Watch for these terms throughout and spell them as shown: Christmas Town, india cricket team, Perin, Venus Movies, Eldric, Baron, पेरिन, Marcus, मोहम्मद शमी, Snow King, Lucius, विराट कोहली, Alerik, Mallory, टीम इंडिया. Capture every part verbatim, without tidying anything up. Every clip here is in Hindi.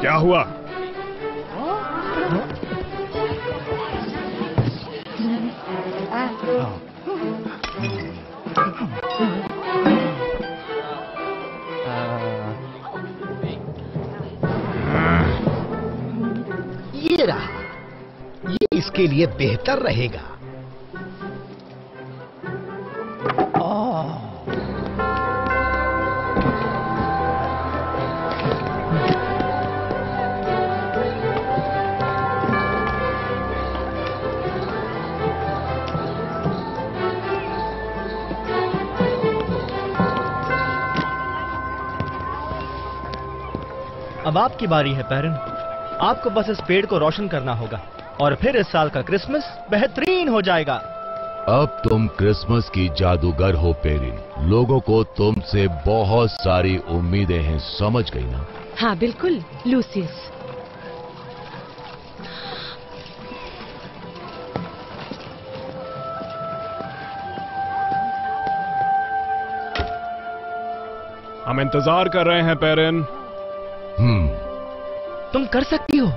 क्या हुआ? ये रहा, ये इसके लिए बेहतर रहेगा। अब आपकी बारी है पेरिन, आपको बस इस पेड़ को रोशन करना होगा और फिर इस साल का क्रिसमस बेहतरीन हो जाएगा। अब तुम क्रिसमस की जादूगर हो पेरिन, लोगों को तुमसे बहुत सारी उम्मीदें हैं, समझ गई ना? हाँ बिल्कुल लूसियस। हम इंतजार कर रहे हैं पेरिन। हम्म, तुम कर सकती हो।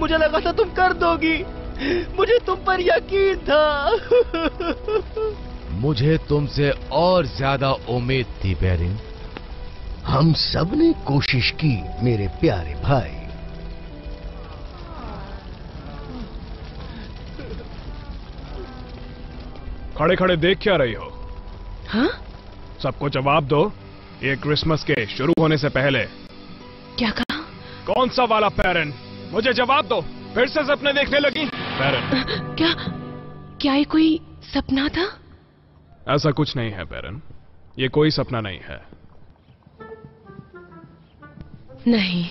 मुझे लगा था तुम कर दोगी, मुझे तुम पर यकीन था। मुझे तुमसे और ज्यादा उम्मीद थी पेरिन। हम सब ने कोशिश की मेरे प्यारे भाई। खड़े खड़े देख क्या रही हो? हाँ? सबको जवाब दो, ये क्रिसमस के शुरू होने से पहले। क्या कहा? कौन सा वाला पेरिन? मुझे जवाब दो। फिर से सपने देखने लगी पेरिन। क्या क्या ये कोई सपना था? ऐसा कुछ नहीं है पेरिन, ये कोई सपना नहीं है। नहीं,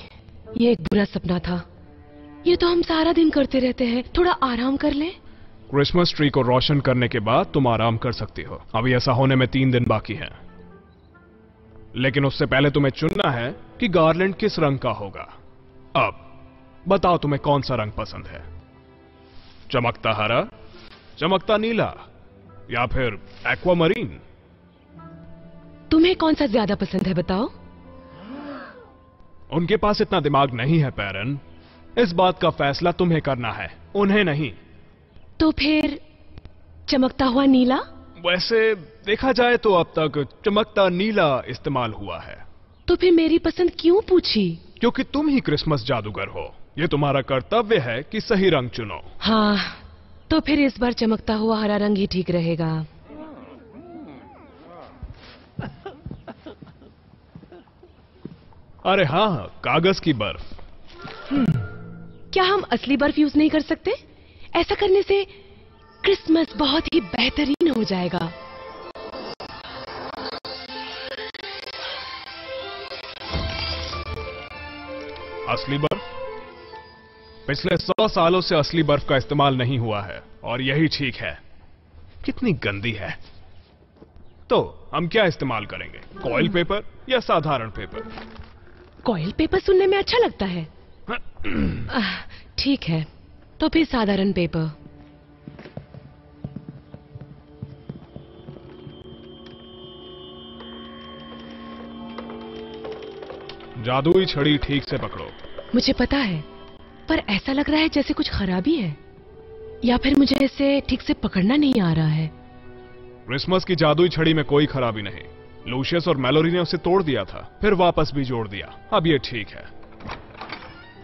ये एक बुरा सपना था। ये तो हम सारा दिन करते रहते हैं, थोड़ा आराम कर लें। क्रिसमस ट्री को रोशन करने के बाद तुम आराम कर सकती हो। अभी ऐसा होने में तीन दिन बाकी हैं, लेकिन उससे पहले तुम्हें चुनना है कि गार्लैंड किस रंग का होगा। अब बताओ तुम्हें कौन सा रंग पसंद है? चमकता हरा, चमकता नीला या फिर एक्वामरीन? तुम्हें कौन सा ज्यादा पसंद है बताओ? उनके पास इतना दिमाग नहीं है पेरिन। इस बात का फैसला तुम्हें करना है, उन्हें नहीं। तो फिर चमकता हुआ नीला? वैसे देखा जाए तो अब तक चमकता नीला इस्तेमाल हुआ है। तो फिर मेरी पसंद क्यों पूछी? क्योंकि तुम ही क्रिसमस जादूगर हो, ये तुम्हारा कर्तव्य है कि सही रंग चुनो। हाँ, तो फिर इस बार चमकता हुआ हरा रंग ही ठीक रहेगा। अरे हाँ, कागज की बर्फ। क्या हम असली बर्फ यूज नहीं कर सकते? ऐसा करने से क्रिसमस बहुत ही बेहतरीन हो जाएगा। असली बर्फ? पिछले सौ सालों से असली बर्फ का इस्तेमाल नहीं हुआ है और यही ठीक है। कितनी गंदी है। तो हम क्या इस्तेमाल करेंगे, कॉइल पेपर या साधारण पेपर? कॉइल पेपर सुनने में अच्छा लगता है। ठीक है, तो फिर साधारण पेपर। जादुई छड़ी ठीक से पकड़ो। मुझे पता है, पर ऐसा लग रहा है जैसे कुछ खराबी है या फिर मुझे इसे ठीक से पकड़ना नहीं आ रहा है। क्रिसमस की जादुई छड़ी में कोई खराबी नहीं। लूसियस और मैलोरी ने उसे तोड़ दिया था, फिर वापस भी जोड़ दिया। अब ये ठीक है।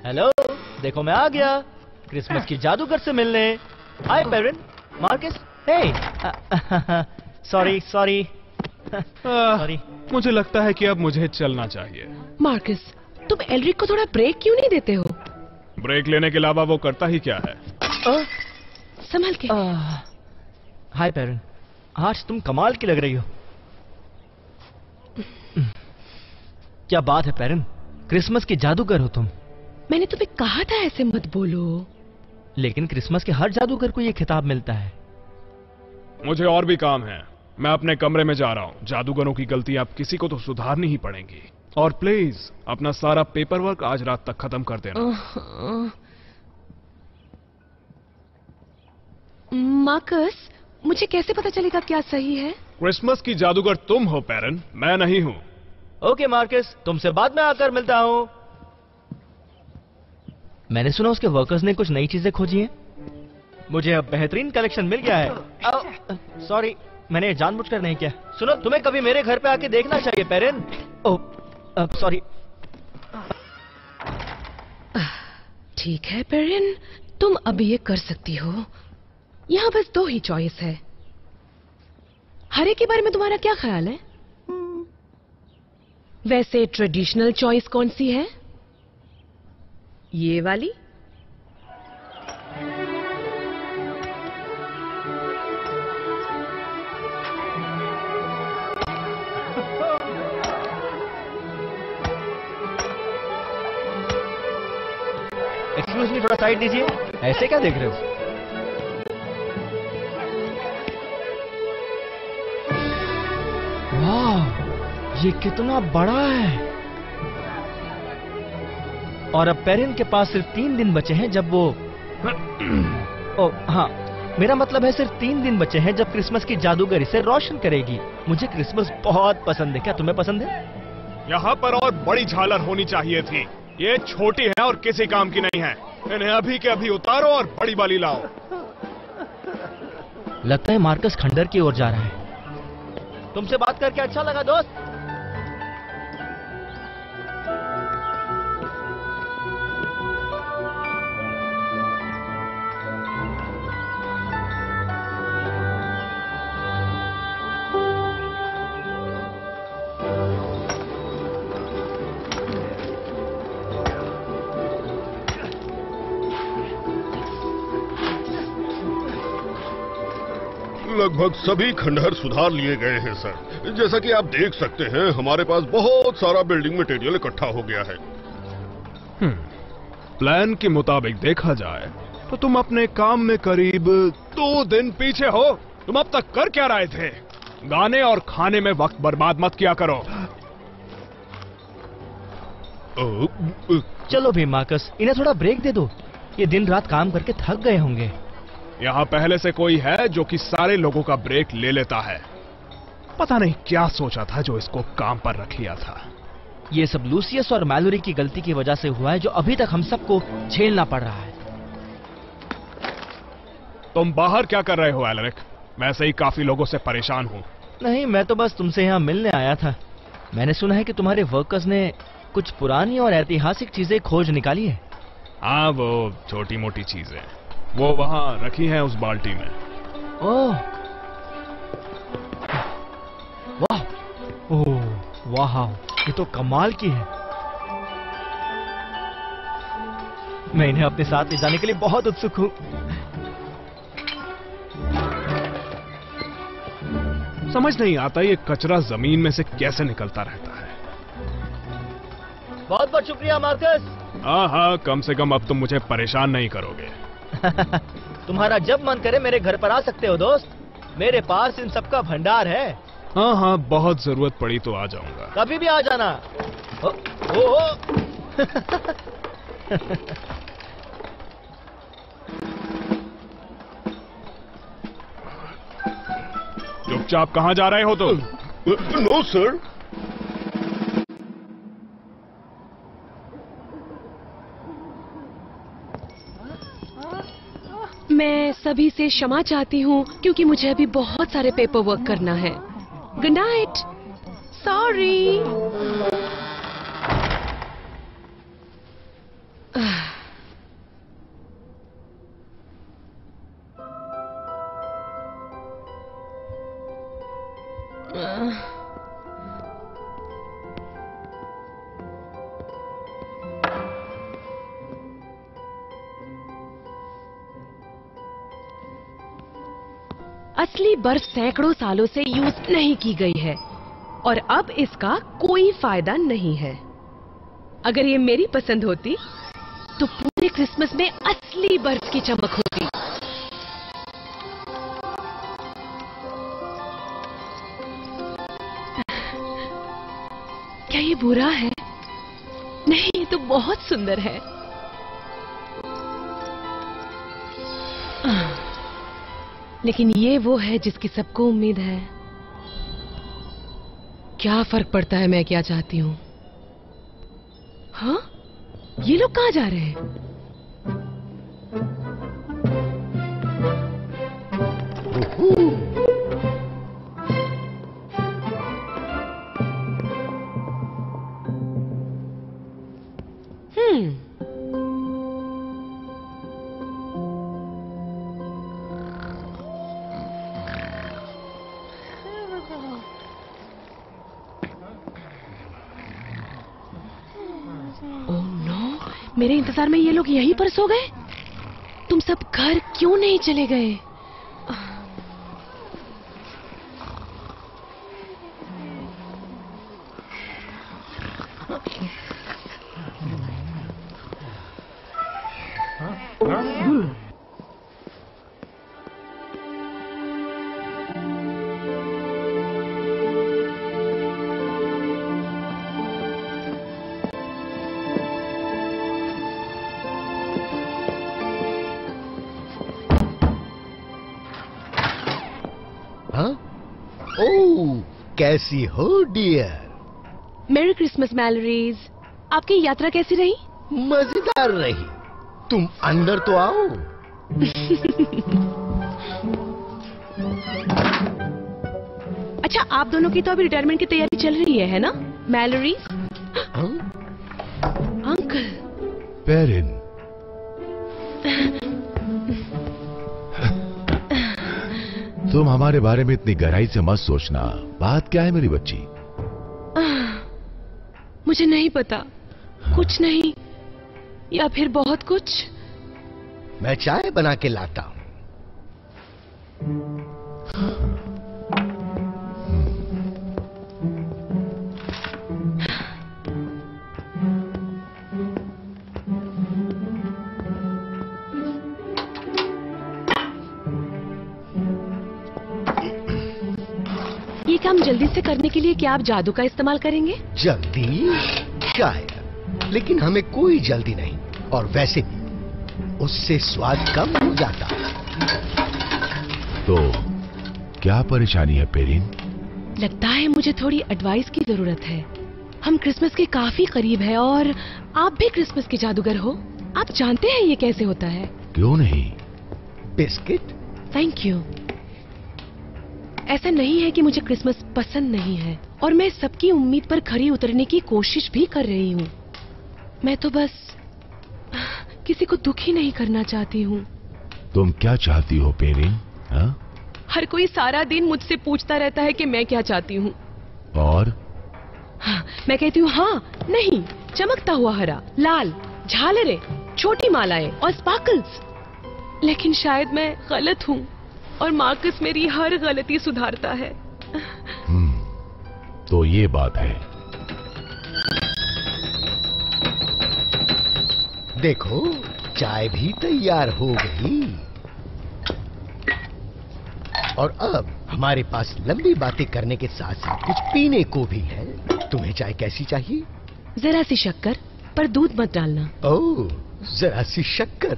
हेलो, देखो मैं आ गया क्रिसमस की जादूगर से मिलने। Hi पेरिन, Marcus. Hey, sorry sorry sorry मुझे लगता है कि अब मुझे चलना चाहिए। मार्कस, तुम एल्ड्रिक को थोड़ा ब्रेक क्यों नहीं देते हो? ब्रेक लेने के अलावा वो करता ही क्या है। आ, संभल के। हाय पेरिन, आज तुम कमाल की लग रही हो। क्या बात है पेरिन, क्रिसमस की जादूगर हो तुम। मैंने तुम्हें कहा था ऐसे मत बोलो। लेकिन क्रिसमस के हर जादूगर को ये खिताब मिलता है। मुझे और भी काम है, मैं अपने कमरे में जा रहा हूँ। जादूगरों की गलती आप किसी को तो सुधारनी ही पड़ेंगी। और प्लीज अपना सारा पेपर वर्क आज रात तक खत्म कर देना। मार्कस, मुझे कैसे पता चलेगा क्या सही है? क्रिसमस की जादूगर तुम हो पेरिन, मैं नहीं हूँ। ओके मार्कस, तुमसे बाद में आकर मिलता हूँ। मैंने सुना उसके वर्कर्स ने कुछ नई चीजें खोजी हैं। मुझे अब बेहतरीन कलेक्शन मिल गया है। सॉरी, मैंने जानबूझकर नहीं किया। सुनो, तुम्हें कभी मेरे घर पे आके देखना चाहिए पेरिन। Oh sorry. ठीक है पेरिन, तुम अभी ये कर सकती हो। यहाँ बस दो ही चॉइस है। हरे के बारे में तुम्हारा क्या ख्याल है? वैसे ट्रेडिशनल चॉइस कौन सी है? ये वाली? एक्सक्यूज मी, थोड़ा साइड दीजिए। ऐसे क्या देख रहे हो? वाह, ये कितना बड़ा है। और अब पेरिन के पास सिर्फ तीन दिन बचे हैं जब वो ओ, हाँ, मेरा मतलब है सिर्फ तीन दिन बचे हैं जब क्रिसमस की जादूगर इसे रोशन करेगी। मुझे क्रिसमस बहुत पसंद है। क्या तुम्हें पसंद है? यहाँ पर और बड़ी झालर होनी चाहिए थी। ये छोटी है और किसी काम की नहीं है। इन्हें अभी के अभी उतारो और बड़ी वाली लाओ। लगता है मार्कस खंडर की ओर जा रहा है। तुमसे बात करके अच्छा लगा दोस्त। लगभग सभी खंडहर सुधार लिए गए हैं सर। जैसा कि आप देख सकते हैं, हमारे पास बहुत सारा बिल्डिंग मटेरियल इकट्ठा हो गया है। प्लान के मुताबिक देखा जाए तो तुम अपने काम में करीब दो दिन पीछे हो। तुम अब तक कर क्या रहे थे? गाने और खाने में वक्त बर्बाद मत किया करो। चलो भी मार्कस, इन्हें थोड़ा ब्रेक दे दो। ये दिन रात काम करके थक गए होंगे। यहाँ पहले से कोई है जो कि सारे लोगों का ब्रेक ले लेता है। पता नहीं क्या सोचा था जो इसको काम पर रख लिया था। ये सब लूसियस और मैलोरी की गलती की वजह से हुआ है, जो अभी तक हम सबको झेलना पड़ रहा है। तुम बाहर क्या कर रहे हो एल्ड्रिक? मैं ऐसे ही काफी लोगों से परेशान हूँ। नहीं, मैं तो बस तुमसे यहाँ मिलने आया था। मैंने सुना है कि तुम्हारे वर्कर्स ने कुछ पुरानी और ऐतिहासिक चीजें खोज निकाली है। हाँ, वो छोटी मोटी चीजें वो वहां रखी हैं उस बाल्टी में। ओह वाह, ओह वाह, ये तो कमाल की है। मैं इन्हें अपने साथ ले जाने के लिए बहुत उत्सुक हूँ। समझ नहीं आता ये कचरा जमीन में से कैसे निकलता रहता है। बहुत बहुत शुक्रिया मार्कस। हाँ हाँ, कम से कम अब तुम मुझे परेशान नहीं करोगे। तुम्हारा जब मन करे मेरे घर पर आ सकते हो दोस्त। मेरे पास इन सबका भंडार है। हाँ हाँ, बहुत जरूरत पड़ी तो आ जाऊंगा। कभी भी आ जाना। ओ, ओ, ओ। चुपचाप कहाँ जा रहे हो तुम? No sir. मैं सभी से क्षमा चाहती हूँ क्योंकि मुझे अभी बहुत सारे पेपर वर्क करना है। Good night. सॉरी। असली बर्फ सैकड़ों सालों से यूज नहीं की गई है और अब इसका कोई फायदा नहीं है। अगर ये मेरी पसंद होती तो पूरे क्रिसमस में असली बर्फ की चमक होती। क्या ये बुरा है? नहीं, ये तो बहुत सुंदर है। लेकिन ये वो है जिसकी सबको उम्मीद है। क्या फर्क पड़ता है मैं क्या चाहती हूं? हाँ, ये लोग कहां जा रहे हैं? मेरे इंतजार में ये लोग यहीं पर सो गए। तुम सब घर क्यों नहीं चले गए? कैसी हो डियर? मेरी क्रिसमस मैलोरीज, आपकी यात्रा कैसी रही? मजेदार रही। तुम अंदर तो आओ। अच्छा, आप दोनों की तो अभी रिटायरमेंट की तैयारी चल रही है, है ना मैलोरीज? अंकल पेरिन, तुम हमारे बारे में इतनी गहराई से मत सोचना। बात क्या है मेरी बच्ची? आ, मुझे नहीं पता। हाँ। कुछ नहीं, या फिर बहुत कुछ। मैं चाय बना के लाता हूँ। काम जल्दी से करने के लिए क्या आप जादू का इस्तेमाल करेंगे? जल्दी? शायद, लेकिन हमें कोई जल्दी नहीं और वैसे भी उससे स्वाद कम हो जाता। तो क्या परेशानी है पेरिन? लगता है मुझे थोड़ी एडवाइस की जरूरत है। हम क्रिसमस के काफी करीब है और आप भी क्रिसमस के जादूगर हो। आप जानते हैं ये कैसे होता है? क्यों नहीं? बिस्किट? Thank you. ऐसा नहीं है कि मुझे क्रिसमस पसंद नहीं है और मैं सबकी उम्मीद पर खरी उतरने की कोशिश भी कर रही हूँ। मैं तो बस किसी को दुखी नहीं करना चाहती हूँ। तुम क्या चाहती हो पेरिन? हाँ? हर कोई सारा दिन मुझसे पूछता रहता है कि मैं क्या चाहती हूँ और हाँ, मैं कहती हूँ हाँ, नहीं, चमकता हुआ हरा, लाल, झालरें, छोटी मालाएं और स्पार्कल्स। लेकिन शायद मैं गलत हूँ और मार्कस मेरी हर गलती सुधारता है। तो ये बात है। देखो, चाय भी तैयार हो गई और अब हमारे पास लंबी बातें करने के साथ साथ कुछ पीने को भी है। तुम्हें चाय कैसी चाहिए? जरा सी शक्कर, पर दूध मत डालना। ओह, जरा सी शक्कर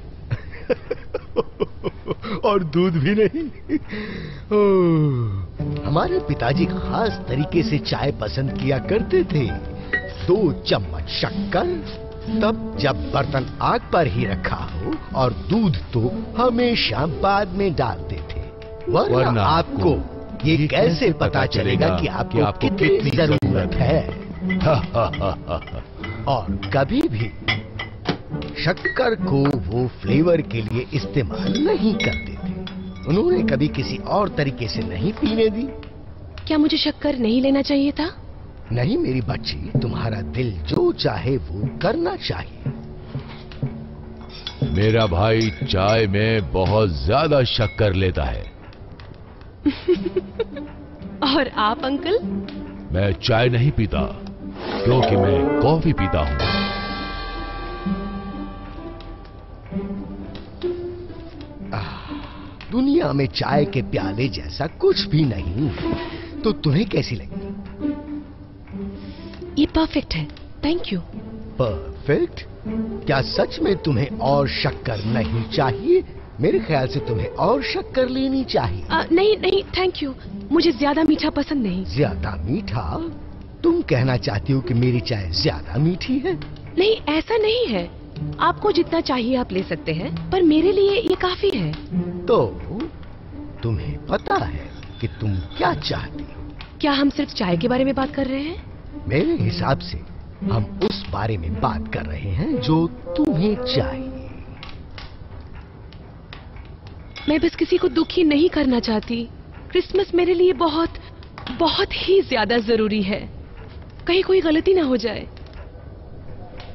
और दूध भी नहीं। ओ, हमारे पिताजी खास तरीके से चाय पसंद किया करते थे। दो चम्मच शक्कर तब जब बर्तन आग पर ही रखा हो और दूध तो हमेशा बाद में डालते थे। वरना, वरना आपको ये कैसे, कैसे पता चलेगा कि आपको, कि आपको कितनी जरूरत है। हा, हा, हा, हा, हा। और कभी भी शक्कर को वो फ्लेवर के लिए इस्तेमाल नहीं करते थे। उन्होंने कभी किसी और तरीके से नहीं पीने दी। क्या मुझे शक्कर नहीं लेना चाहिए था? नहीं मेरी बच्ची, तुम्हारा दिल जो चाहे वो करना चाहिए। मेरा भाई चाय में बहुत ज्यादा शक्कर लेता है। और आप अंकल? मैं चाय नहीं पीता क्योंकि मैं कॉफी पीता हूँ। दुनिया में चाय के प्याले जैसा कुछ भी नहीं, तो तुम्हें कैसी लगी? ये परफेक्ट है, थैंक यू। परफेक्ट? क्या सच में तुम्हें और शक्कर नहीं चाहिए? मेरे ख्याल से तुम्हें और शक्कर लेनी चाहिए। आ, नहीं नहीं थैंक यू, मुझे ज्यादा मीठा पसंद नहीं। ज्यादा मीठा? तुम कहना चाहती हो कि मेरी चाय ज्यादा मीठी है? नहीं, ऐसा नहीं है। आपको जितना चाहिए आप ले सकते हैं, पर मेरे लिए ये काफी है। तो तुम्हें पता है कि तुम क्या चाहती हो? क्या हम सिर्फ चाय के बारे में बात कर रहे हैं? मेरे हिसाब से हम उस बारे में बात कर रहे हैं जो तुम्हें चाहिए। मैं बस किसी को दुखी नहीं करना चाहती। क्रिसमस मेरे लिए बहुत बहुत ही ज्यादा जरूरी है, कहीं कोई गलती ना हो जाए।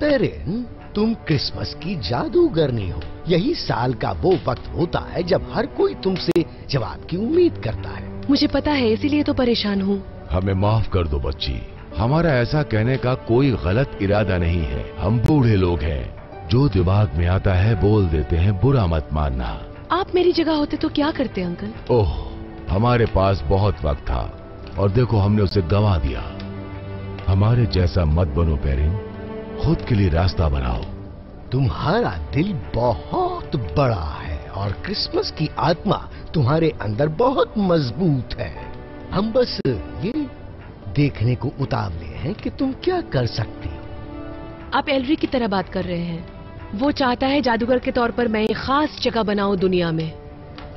पेरिन, तुम क्रिसमस की जादूगरनी हो। यही साल का वो वक्त होता है जब हर कोई तुमसे जवाब की उम्मीद करता है। मुझे पता है, इसीलिए तो परेशान हूँ। हमें माफ कर दो बच्ची, हमारा ऐसा कहने का कोई गलत इरादा नहीं है। हम बूढ़े लोग हैं, जो दिमाग में आता है बोल देते हैं, बुरा मत मानना। आप मेरी जगह होते तो क्या करते अंकल? ओह, हमारे पास बहुत वक्त था और देखो हमने उसे गंवा दिया। हमारे जैसा मत बनो पेरिन, खुद के लिए रास्ता बनाओ। तुम्हारा दिल बहुत बड़ा है और क्रिसमस की आत्मा तुम्हारे अंदर बहुत मजबूत है। हम बस ये देखने को उतावले हैं कि तुम क्या कर सकती हो। आप एल्ड्रिक की तरह बात कर रहे हैं। वो चाहता है जादूगर के तौर पर मैं एक खास जगह बनाऊं दुनिया में,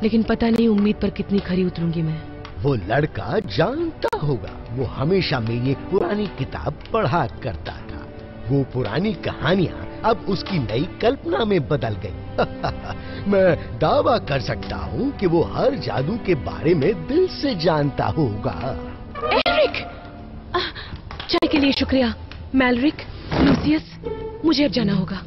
लेकिन पता नहीं उम्मीद पर कितनी खरी उतरूंगी मैं। वो लड़का जानता होगा, वो हमेशा मेरी एक पुरानी किताब पढ़ा करता था। वो पुरानी कहानियाँ अब उसकी नई कल्पना में बदल गई। मैं दावा कर सकता हूँ कि वो हर जादू के बारे में दिल से जानता होगा। एल्ड्रिक, चाय के लिए शुक्रिया। मैलरिक, लूसियस, मुझे अब जाना होगा।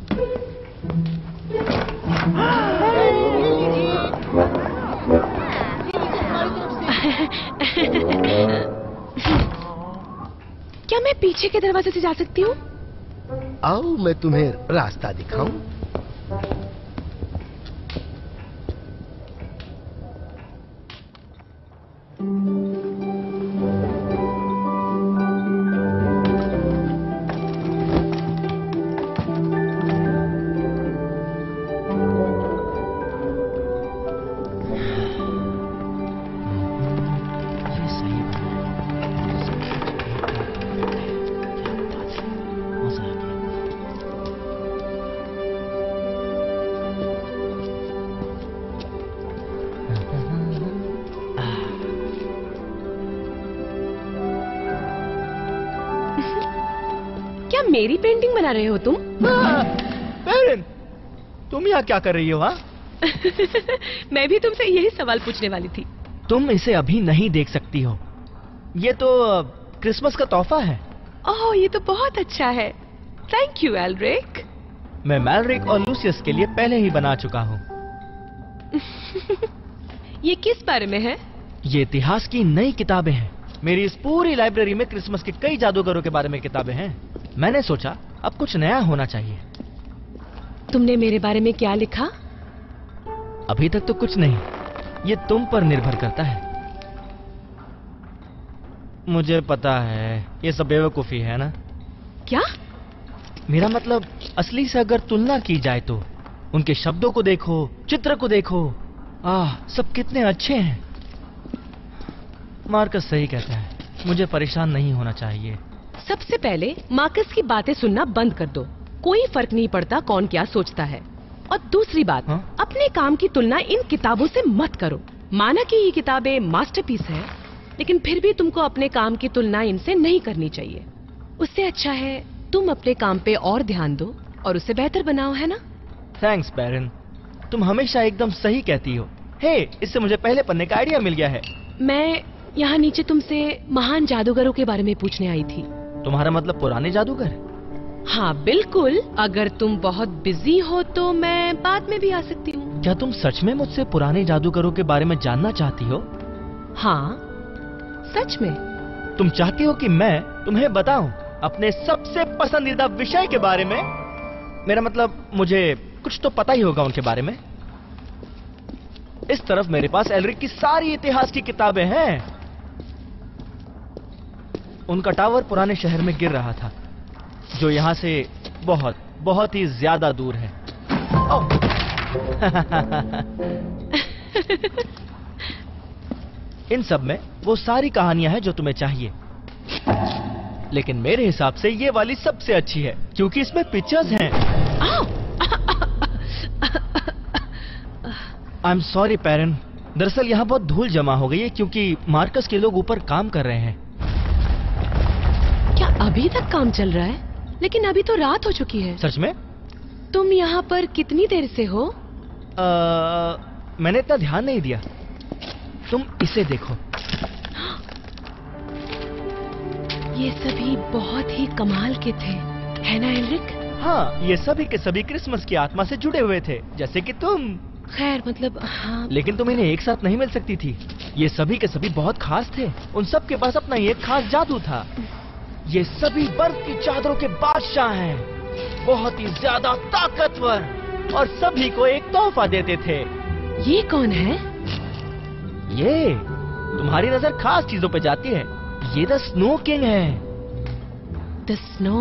क्या मैं पीछे के दरवाजे से जा सकती हूँ? आओ, मैं तुम्हें रास्ता दिखाऊं। मेरी पेंटिंग बना रहे हो तुम? पेरिन, तुम यहाँ क्या कर रही हो? हाँ? मैं भी तुमसे यही सवाल पूछने वाली थी। तुम इसे अभी नहीं देख सकती हो, ये तो क्रिसमस का तोहफा है। ओह, ये तो बहुत अच्छा है, थैंक यू एल्ड्रिक। मैं मैलरिक और लूसियस के लिए पहले ही बना चुका हूँ। ये किस बारे में है? ये इतिहास की नई किताबें हैं। मेरी इस पूरी लाइब्रेरी में क्रिसमस के कई जादूगरों के बारे में किताबें हैं। मैंने सोचा अब कुछ नया होना चाहिए। तुमने मेरे बारे में क्या लिखा? अभी तक तो कुछ नहीं, ये तुम पर निर्भर करता है। मुझे पता है ये सब बेवकूफी है ना? क्या? मेरा मतलब, असली से अगर तुलना की जाए तो उनके शब्दों को देखो, चित्र को देखो, आह सब कितने अच्छे हैं। मार्कस सही कहता है, मुझे परेशान नहीं होना चाहिए। सबसे पहले मार्कस की बातें सुनना बंद कर दो, कोई फर्क नहीं पड़ता कौन क्या सोचता है। और दूसरी बात, हा? अपने काम की तुलना इन किताबों से मत करो। माना कि ये किताबें मास्टरपीस है, लेकिन फिर भी तुमको अपने काम की तुलना इनसे नहीं करनी चाहिए। उससे अच्छा है तुम अपने काम पे और ध्यान दो और उसे बेहतर बनाओ, है ना? थैंक्स पेरिन, तुम हमेशा एकदम सही कहती हो। हे, इससे मुझे पहले पन्ने का आइडिया मिल गया है। मैं यहाँ नीचे तुमसे महान जादूगरों के बारे में पूछने आई थी। तुम्हारा मतलब पुराने जादूगर? हाँ बिल्कुल, अगर तुम बहुत बिजी हो तो मैं बाद में भी आ सकती हूँ। क्या तुम सच में मुझसे पुराने जादूगरों के बारे में जानना चाहती हो? हाँ सच में। तुम चाहती हो कि मैं तुम्हें बताऊं अपने सबसे पसंदीदा विषय के बारे में? मेरा मतलब मुझे कुछ तो पता ही होगा उनके बारे में। इस तरफ मेरे पास एल्ड्रिक की सारी इतिहास की किताबें हैं। उनका टावर पुराने शहर में गिर रहा था जो यहाँ से बहुत बहुत ही ज्यादा दूर है। ओ। इन सब में वो सारी कहानियां हैं जो तुम्हें चाहिए, लेकिन मेरे हिसाब से ये वाली सबसे अच्छी है क्योंकि इसमें पिक्चर्स हैं। आई एम सॉरी पेरिन, दरअसल यहाँ बहुत धूल जमा हो गई है क्योंकि मार्कस के लोग ऊपर काम कर रहे हैं। क्या अभी तक काम चल रहा है? लेकिन अभी तो रात हो चुकी है। सच में? तुम यहाँ पर कितनी देर से हो? आ, मैंने इतना ध्यान नहीं दिया। तुम इसे देखो। ये सभी बहुत ही कमाल के थे, है ना एल्ड्रिक? हाँ, ये सभी के सभी क्रिसमस की आत्मा से जुड़े हुए थे, जैसे कि तुम। खैर मतलब हाँ। लेकिन तुम इन्हें एक साथ नहीं मिल सकती थी। ये सभी के सभी बहुत खास थे। उन सब के पास अपना एक खास जादू था। ये सभी बर्फ की चादरों के बादशाह हैं, बहुत ही ज्यादा ताकतवर, और सभी को एक तोहफा देते थे। ये कौन है? ये तुम्हारी नजर खास चीजों पे जाती है। ये द स्नो किंग है। The snow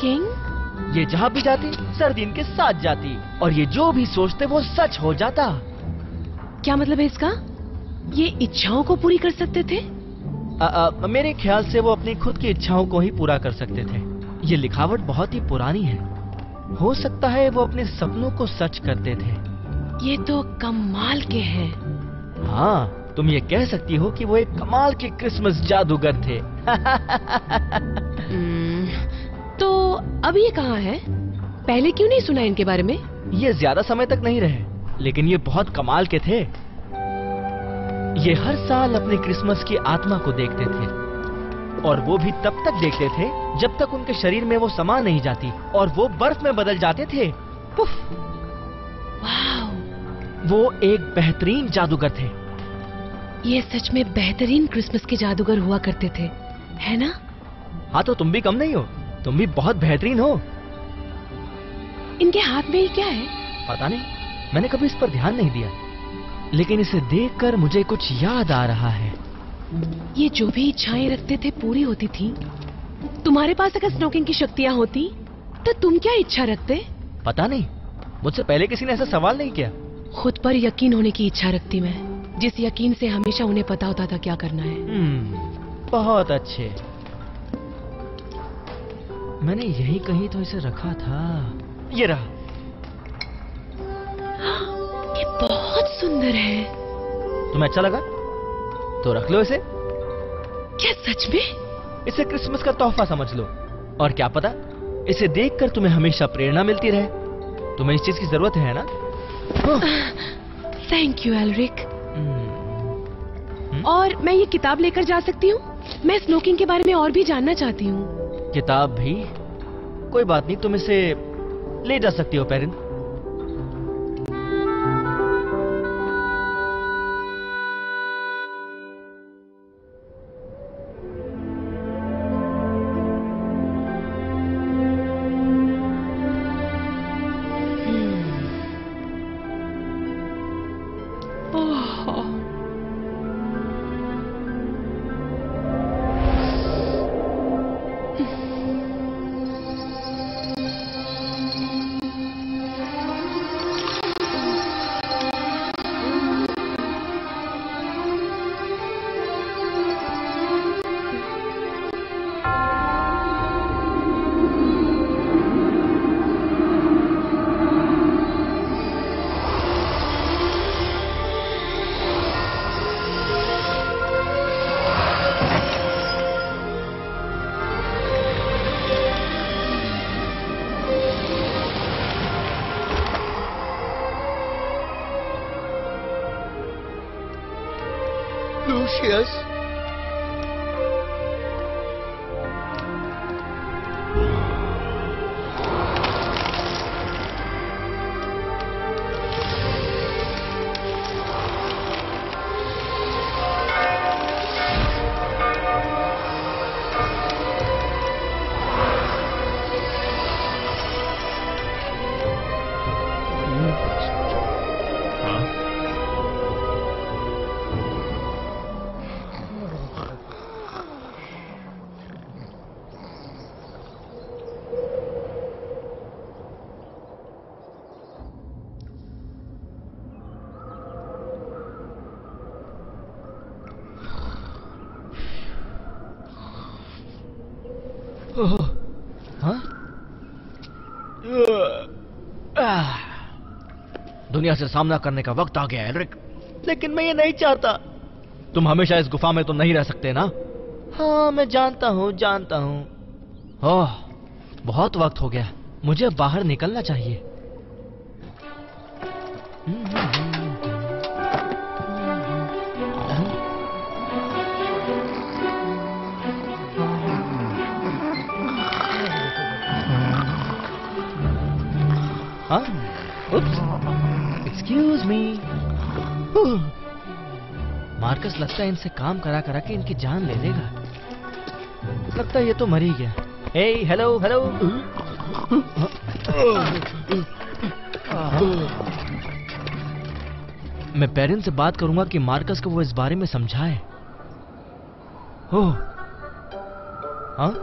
king? ये जहाँ भी जाती सरदीन के साथ जाती, और ये जो भी सोचते वो सच हो जाता। क्या मतलब है इसका? ये इच्छाओं को पूरी कर सकते थे? आ, आ, मेरे ख्याल से वो अपनी खुद की इच्छाओं को ही पूरा कर सकते थे। ये लिखावट बहुत ही पुरानी है, हो सकता है वो अपने सपनों को सच करते थे। ये तो कमाल के हैं। हाँ, तुम ये कह सकती हो कि वो एक कमाल के क्रिसमस जादूगर थे। तो अब ये कहाँ है? पहले क्यों नहीं सुना इनके बारे में? ये ज्यादा समय तक नहीं रहे, लेकिन ये बहुत कमाल के थे। ये हर साल अपने क्रिसमस की आत्मा को देखते थे, और वो भी तब तक देखते थे जब तक उनके शरीर में वो समा नहीं जाती और वो बर्फ में बदल जाते थे। पुफ। वाव। वो एक बेहतरीन जादूगर थे। ये सच में बेहतरीन क्रिसमस के जादूगर हुआ करते थे, है ना? हाँ, तो तुम भी कम नहीं हो, तुम भी बहुत बेहतरीन हो। इनके हाथ में ये क्या है? पता नहीं, मैंने कभी इस पर ध्यान नहीं दिया, लेकिन इसे देखकर मुझे कुछ याद आ रहा है। ये जो भी इच्छाएं रखते थे पूरी होती थी। तुम्हारे पास अगर स्नो किंग की शक्तियां होती तो तुम क्या इच्छा रखते? पता नहीं, मुझसे पहले किसी ने ऐसा सवाल नहीं किया। खुद पर यकीन होने की इच्छा रखती मैं, जिस यकीन से हमेशा उन्हें पता होता था क्या करना है। बहुत अच्छे। मैंने यही कहीं तो इसे रखा था। ये रहा। ये बहुत सुंदर है। तुम्हें अच्छा लगा तो रख लो इसे। क्या सच में? इसे क्रिसमस का तोहफा समझ लो, और क्या पता इसे देखकर तुम्हें हमेशा प्रेरणा मिलती रहे। तुम्हें इस चीज की जरूरत है ना? Thank you Eldric. और मैं ये किताब लेकर जा सकती हूँ? मैं स्नो किंग के बारे में और भी जानना चाहती हूँ। किताब भी? कोई बात नहीं, तुम इसे ले जा सकती हो पेरिन। Oh. हाँ? दुनिया से सामना करने का वक्त आ गया है एल्ड्रिक, लेकिन मैं ये नहीं चाहता। तुम हमेशा इस गुफा में तो नहीं रह सकते ना। हाँ मैं जानता हूँ जानता हूँ। ओह बहुत वक्त हो गया, मुझे बाहर निकलना चाहिए। हाँ? एक्सक्यूज मी मार्कस, लगता है इनसे काम करा करा के इनकी जान ले लेगा। लगता है ये तो मर ही गया। हे हेलो हेलो, मैं पेरिन से बात करूंगा कि मार्कस को वो इस बारे में समझाए। ओह हाँ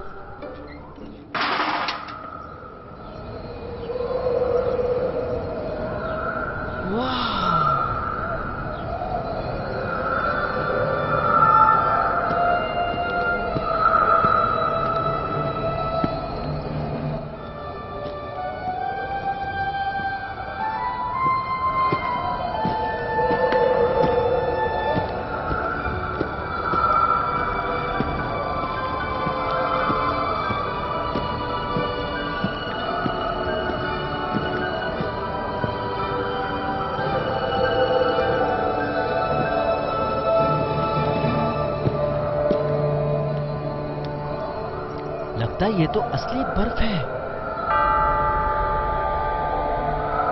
ये तो असली बर्फ है।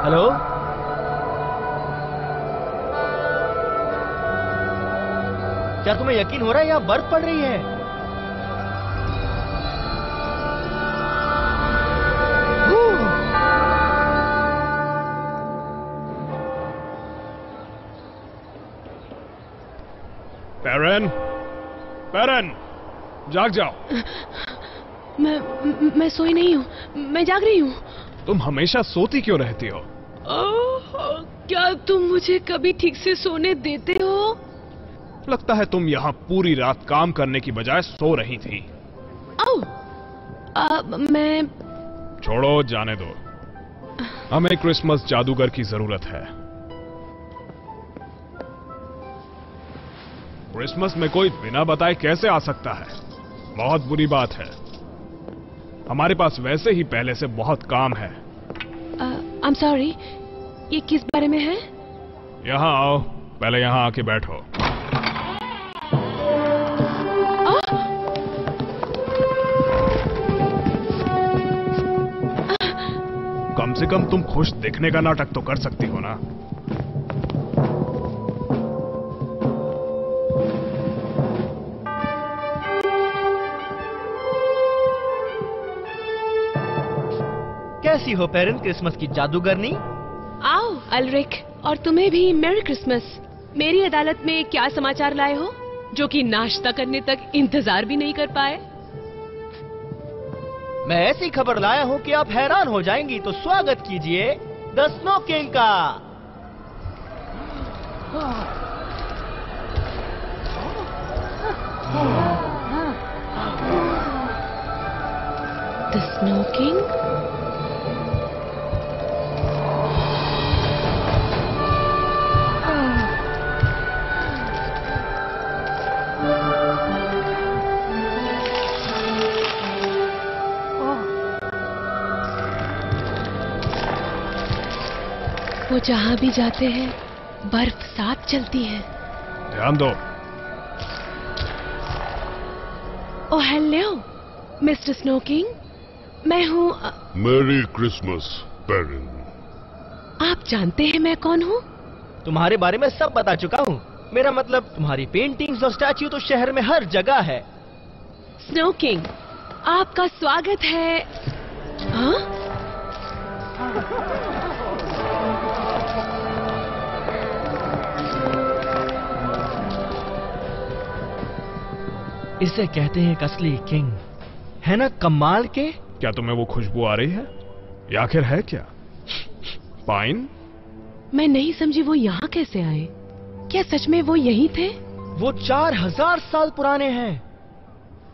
हेलो क्या तुम्हें यकीन हो रहा है यहाँ बर्फ पड़ रही है? पेरिन, पेरिन जाग जाओ। मैं मैं सोई नहीं हूँ, मैं जाग रही हूँ। तुम हमेशा सोती क्यों रहती हो? ओह, क्या तुम मुझे कभी ठीक से सोने देते हो? लगता है तुम यहाँ पूरी रात काम करने की बजाय सो रही थी। ओह, आ, मैं छोड़ो जाने दो, हमें क्रिसमस जादूगर की जरूरत है। क्रिसमस में कोई बिना बताए कैसे आ सकता है? बहुत बुरी बात है। हमारे पास वैसे ही पहले से बहुत काम है। आई एम सॉरी, ये किस बारे में है? यहाँ आओ, पहले यहाँ आके बैठो। आ? कम से कम तुम खुश दिखने का नाटक तो कर सकती हो ना। कैसी हो पेरिन, क्रिसमस की जादूगरनी? आओ एल्ड्रिक, और तुम्हें भी मेरी क्रिसमस। मेरी अदालत में क्या समाचार लाए हो, जो कि नाश्ता करने तक इंतजार भी नहीं कर पाए? मैं ऐसी खबर लाया हूँ कि आप हैरान हो जाएंगी, तो स्वागत कीजिए द स्नो किंग का। The snow king? वो जहाँ भी जाते हैं बर्फ साथ चलती है। ध्यान दो। Oh hello mister snow king, मैं हूँ। मेरी क्रिसमस पेरिन। आप जानते हैं मैं कौन हूँ? तुम्हारे बारे में सब बता चुका हूँ। मेरा मतलब तुम्हारी पेंटिंग्स और स्टैच्यू तो शहर में हर जगह है। स्नो किंग आपका स्वागत है। हाँ? इसे कहते हैं असली किंग, है ना? कमाल के। क्या तुम्हें वो खुशबू आ रही है? या आखिर है क्या? पाइन? मैं नहीं समझी वो यहाँ कैसे आए। क्या सच में वो यही थे? वो चार हजार साल पुराने हैं।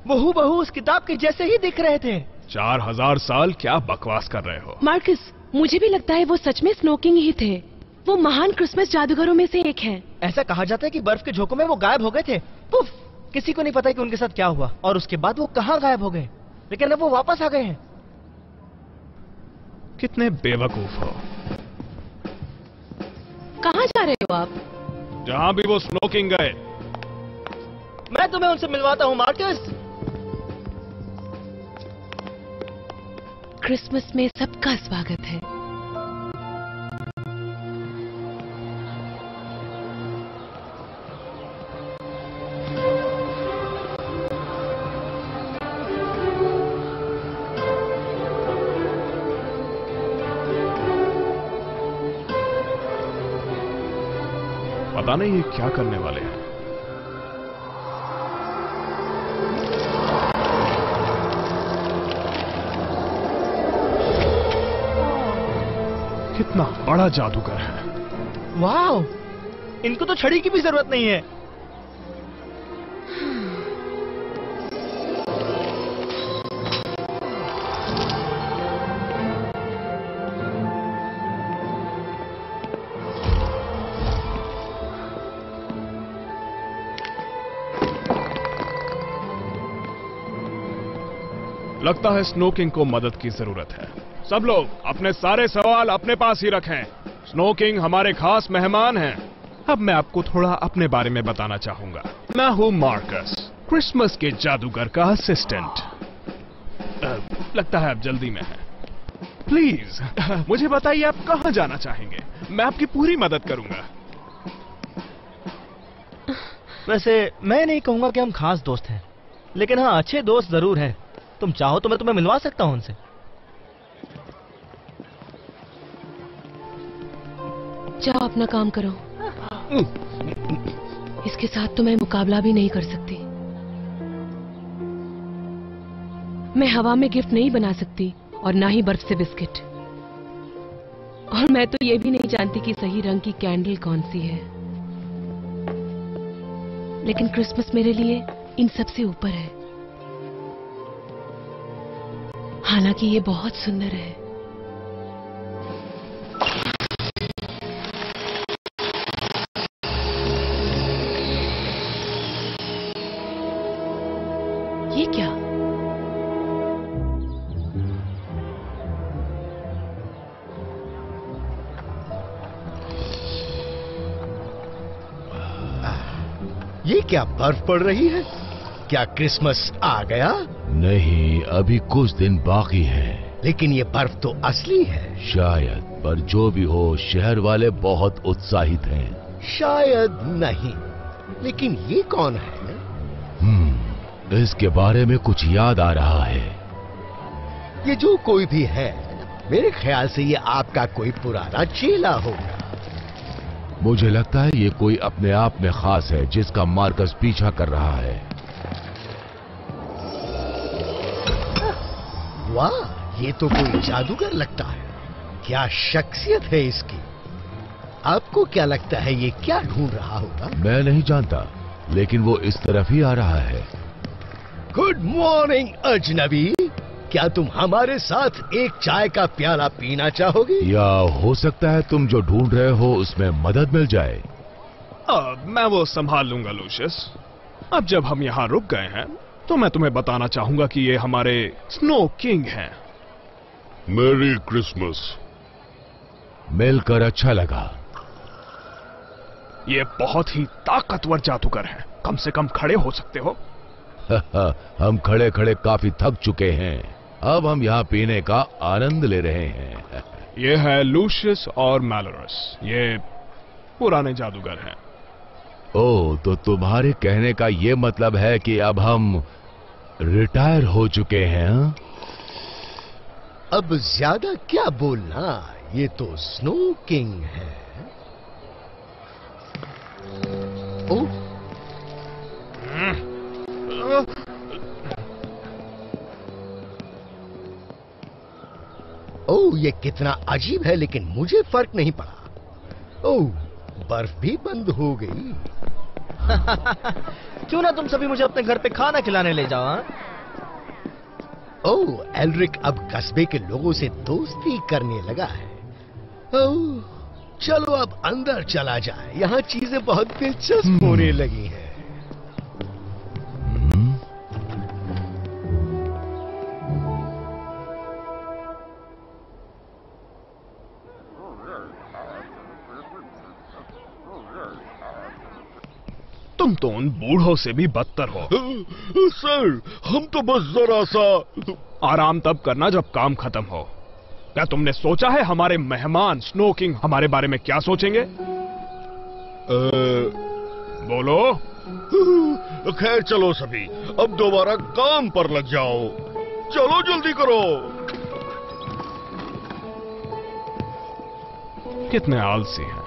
वो हू बहू उस किताब के जैसे ही दिख रहे थे। चार हजार साल क्या बकवास कर रहे हो। मार्कस, मुझे भी लगता है वो सच में स्नो किंग ही थे। वो महान क्रिसमस जादूगरों में से एक हैं। ऐसा कहा जाता है कि बर्फ के झोंकों में वो गायब हो गए थे। पुफ, किसी को नहीं पता कि उनके साथ क्या हुआ और उसके बाद वो कहाँ गायब हो गए, लेकिन अब वो वापस आ गए हैं। कितने बेवकूफ हो। कहाँ जा रहे हो आप? जहाँ भी वो स्नो किंग गए। मैं तुम्हें उनसे मिलवाता हूँ मार्कस। क्रिसमस में सबका स्वागत है। पता नहीं ये क्या करने वाले हैं। कितना बड़ा जादूगर है। वाओ, इनको तो छड़ी की भी जरूरत नहीं है। लगता है स्नो किंग को मदद की जरूरत है। सब लोग अपने सारे सवाल अपने पास ही रखें। स्नो किंग हमारे खास मेहमान हैं। अब मैं आपको थोड़ा अपने बारे में बताना चाहूंगा। मैं हूँ मार्कस, क्रिसमस के जादूगर का असिस्टेंट। लगता है आप जल्दी में हैं। प्लीज मुझे बताइए आप कहाँ जाना चाहेंगे, मैं आपकी पूरी मदद करूंगा। वैसे मैं नहीं कहूंगा कि हम खास दोस्त हैं, लेकिन हाँ अच्छे दोस्त जरूर हैं। तुम चाहो तो मैं तुम्हें मिलवा सकता हूं उनसे। जाओ अपना काम करो। इसके साथ तो मैं मुकाबला भी नहीं कर सकती। मैं हवा में गिफ्ट नहीं बना सकती और ना ही बर्फ से बिस्किट। और मैं तो ये भी नहीं जानती कि सही रंग की कैंडल कौन सी है, लेकिन क्रिसमस मेरे लिए इन सबसे ऊपर है। हालांकि ये बहुत सुंदर है। ये क्या? ये क्या बर्फ पड़ रही है? क्या क्रिसमस आ गया? नहीं, अभी कुछ दिन बाकी है। लेकिन ये बर्फ तो असली है। शायद, पर जो भी हो शहर वाले बहुत उत्साहित हैं। शायद नहीं, लेकिन ये कौन है? हम्म, इसके बारे में कुछ याद आ रहा है। ये जो कोई भी है, मेरे ख्याल से ये आपका कोई पुराना चेला होगा। मुझे लगता है ये कोई अपने आप में खास है जिसका मार्कस पीछा कर रहा है। वाह, ये तो कोई जादूगर लगता है। क्या शख्सियत है इसकी। आपको क्या लगता है ये क्या ढूंढ रहा होगा? मैं नहीं जानता, लेकिन वो इस तरफ ही आ रहा है। गुड मॉर्निंग अजनबी, क्या तुम हमारे साथ एक चाय का प्याला पीना चाहोगी? या हो सकता है तुम जो ढूंढ रहे हो उसमें मदद मिल जाए। अब मैं वो संभाल लूंगा लूसियस। अब जब हम यहाँ रुक गए हैं तो मैं तुम्हें बताना चाहूंगा कि ये हमारे स्नो किंग हैं। मेरी क्रिसमस। मिलकर अच्छा लगा। ये बहुत ही ताकतवर जादूगर हैं। कम से कम खड़े हो सकते हो। हम खड़े खड़े काफी थक चुके हैं। अब हम यहाँ पीने का आनंद ले रहे हैं। ये है लूसियस और मैलोरस, ये पुराने जादूगर हैं। ओ, तो तुम्हारे कहने का ये मतलब है कि अब हम रिटायर हो चुके हैं। अब ज्यादा क्या बोलना, ये तो स्नो किंग है। ओ। ओ, ये कितना अजीब है, लेकिन मुझे फर्क नहीं पड़ा। ओ, बर्फ भी बंद हो गई। क्यों ना तुम सभी मुझे अपने घर पे खाना खिलाने ले जाओ। ओह, एल्ड्रिक अब कस्बे के लोगों से दोस्ती करने लगा है। ओह, चलो अब अंदर चला जाए, यहाँ चीजें बहुत दिलचस्प होने लगी हैं। तुम तो उन बूढ़ों से भी बदतर हो। सर, हम तो बस जरा सा आराम तब करना जब काम खत्म हो। क्या तुमने सोचा है हमारे मेहमान स्नो किंग हमारे बारे में क्या सोचेंगे? आ... बोलो। खैर चलो सभी, अब दोबारा काम पर लग जाओ। चलो जल्दी करो। कितने आलसी हैं।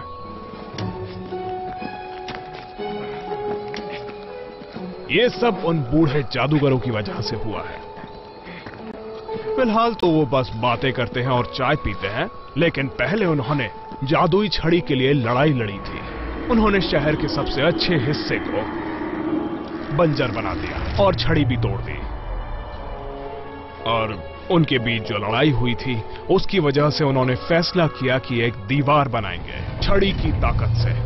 ये सब उन बूढ़े जादूगरों की वजह से हुआ है। फिलहाल तो वो बस बातें करते हैं और चाय पीते हैं, लेकिन पहले उन्होंने जादुई छड़ी के लिए लड़ाई लड़ी थी। उन्होंने शहर के सबसे अच्छे हिस्से को बंजर बना दिया और छड़ी भी तोड़ दी, और उनके बीच जो लड़ाई हुई थी उसकी वजह से उन्होंने फैसला किया कि एक दीवार बनाएंगे छड़ी की ताकत से।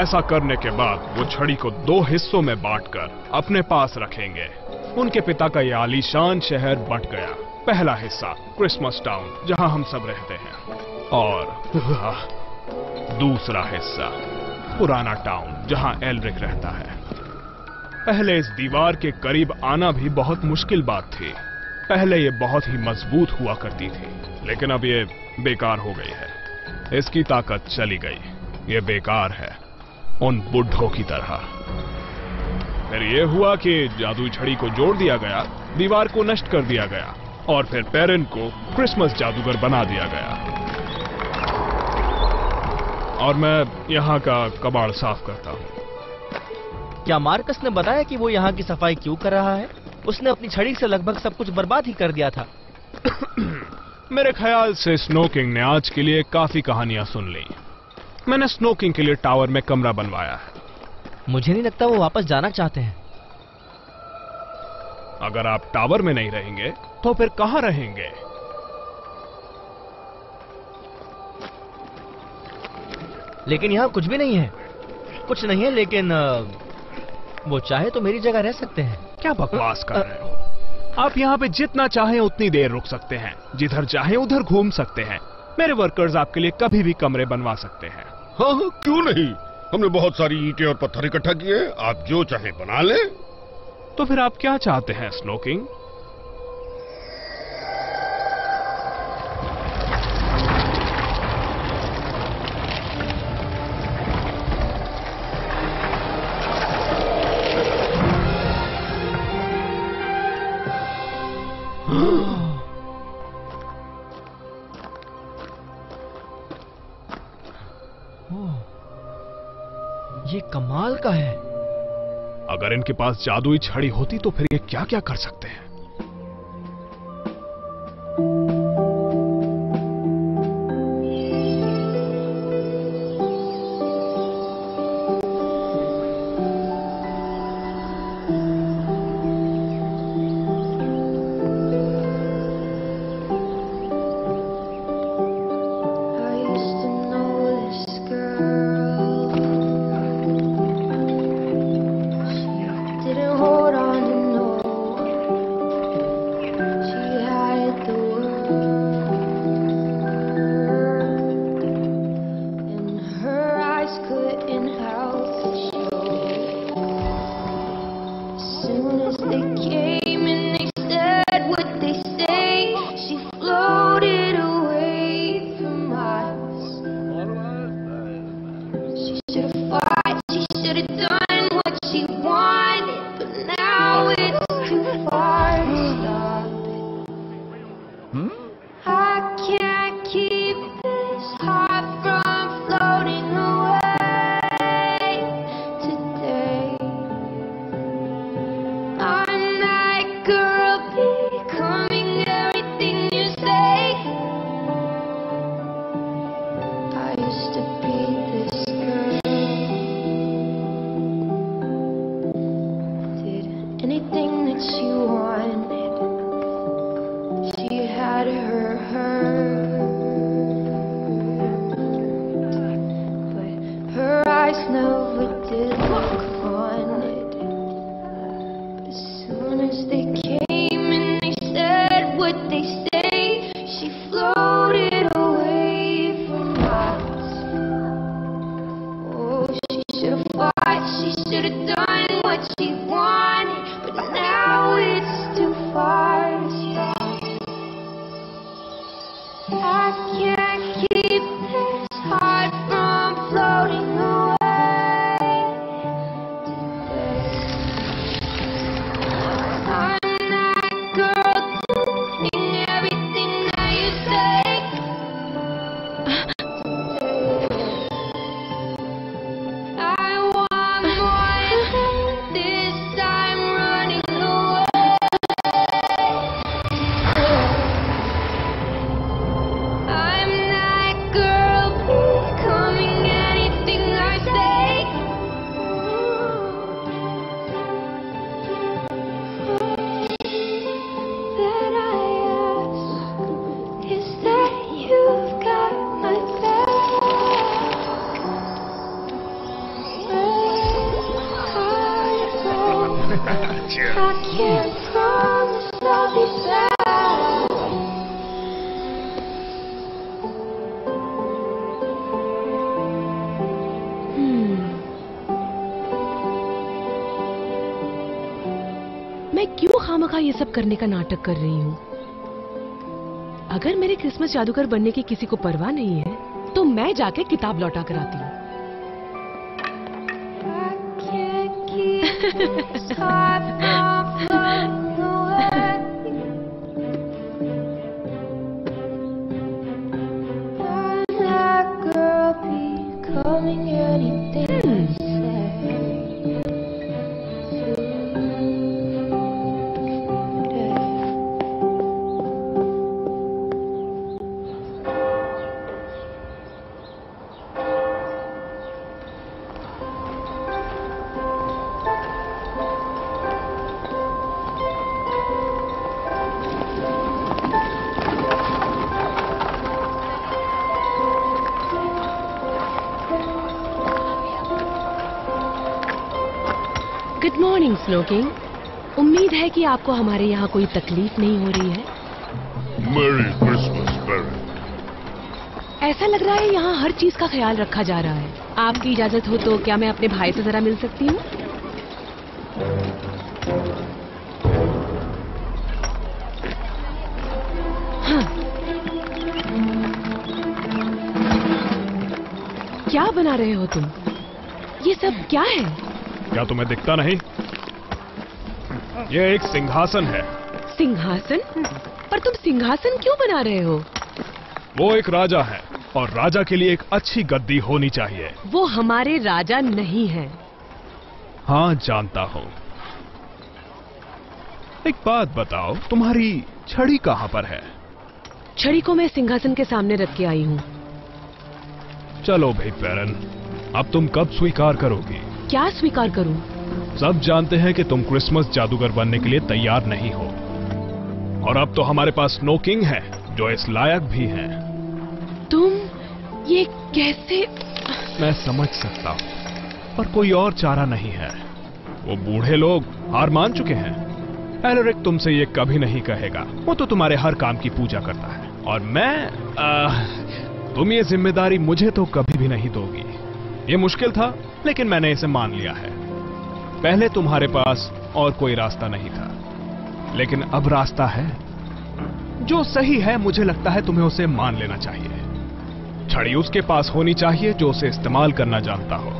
ऐसा करने के बाद वो छड़ी को दो हिस्सों में बांटकर अपने पास रखेंगे। उनके पिता का यह आलीशान शहर बंट गया। पहला हिस्सा क्रिसमस टाउन, जहां हम सब रहते हैं, और दूसरा हिस्सा पुराना टाउन, जहां एल्ड्रिक रहता है। पहले इस दीवार के करीब आना भी बहुत मुश्किल बात थी। पहले ये बहुत ही मजबूत हुआ करती थी, लेकिन अब ये बेकार हो गई है। इसकी ताकत चली गई। ये बेकार है उन बुढ़ों की तरह। फिर यह हुआ कि जादुई छड़ी को जोड़ दिया गया, दीवार को नष्ट कर दिया गया, और फिर पेरिन को क्रिसमस जादूगर बना दिया गया। और मैं यहाँ का कबाड़ साफ करता हूँ। क्या मार्कस ने बताया कि वो यहाँ की सफाई क्यों कर रहा है? उसने अपनी छड़ी से लगभग सब कुछ बर्बाद ही कर दिया था। मेरे ख्याल से स्नो किंग ने आज के लिए काफी कहानियां सुन ली। मैंने स्नो किंग के लिए टावर में कमरा बनवाया है। मुझे नहीं लगता वो वापस जाना चाहते हैं। अगर आप टावर में नहीं रहेंगे तो फिर कहाँ रहेंगे? लेकिन यहाँ कुछ भी नहीं है। कुछ नहीं है, लेकिन वो चाहे तो मेरी जगह रह सकते हैं। क्या बकवास कर रहे हो? आप यहाँ पे जितना चाहे उतनी देर रुक सकते हैं, जिधर चाहे उधर घूम सकते हैं। मेरे वर्कर्स आपके लिए कभी भी कमरे बनवा सकते हैं। हाँ हाँ, क्यों नहीं? हमने बहुत सारी ईंटें और पत्थर इकट्ठा किए, आप जो चाहे बना लें। तो फिर आप क्या चाहते हैं स्नो किंग? कमाल का है। अगर इनके पास जादुई छड़ी होती तो फिर ये क्या क्या कर सकते हैं। खामखा ये सब करने का नाटक कर रही हूँ। अगर मेरे क्रिसमस जादूगर बनने की किसी को परवाह नहीं है तो मैं जाके किताब लौटा कर आती हूँ। स्नो किंग, उम्मीद है कि आपको हमारे यहाँ कोई तकलीफ नहीं हो रही है। Merry Christmas Baron. ऐसा लग रहा है यहाँ हर चीज का ख्याल रखा जा रहा है। आपकी इजाजत हो तो क्या मैं अपने भाई से जरा मिल सकती हूँ? हाँ। क्या बना रहे हो तुम? ये सब क्या है? क्या तुम्हें दिखता नहीं? यह एक सिंहासन है। सिंहासन? पर तुम सिंहासन क्यों बना रहे हो? वो एक राजा है और राजा के लिए एक अच्छी गद्दी होनी चाहिए। वो हमारे राजा नहीं है। हाँ जानता हूँ। एक बात बताओ, तुम्हारी छड़ी कहाँ पर है? छड़ी को मैं सिंहासन के सामने रख के आई हूँ। चलो भाई पेरन, अब तुम कब स्वीकार करोगी? क्या स्वीकार करूँ? सब जानते हैं कि तुम क्रिसमस जादूगर बनने के लिए तैयार नहीं हो, और अब तो हमारे पास स्नो किंग है जो इस लायक भी है। तुम ये कैसे? मैं समझ सकता हूँ, पर कोई और चारा नहीं है। वो बूढ़े लोग हार मान चुके हैं। एल्ड्रिक तुमसे ये कभी नहीं कहेगा, वो तो तुम्हारे हर काम की पूजा करता है। और मैं आ, तुम ये जिम्मेदारी मुझे तो कभी भी नहीं दोगी। ये मुश्किल था, लेकिन मैंने इसे मान लिया है। पहले तुम्हारे पास और कोई रास्ता नहीं था, लेकिन अब रास्ता है जो सही है। मुझे लगता है तुम्हें उसे मान लेना चाहिए। छड़ी उसके पास होनी चाहिए जो उसे इस्तेमाल करना जानता हो।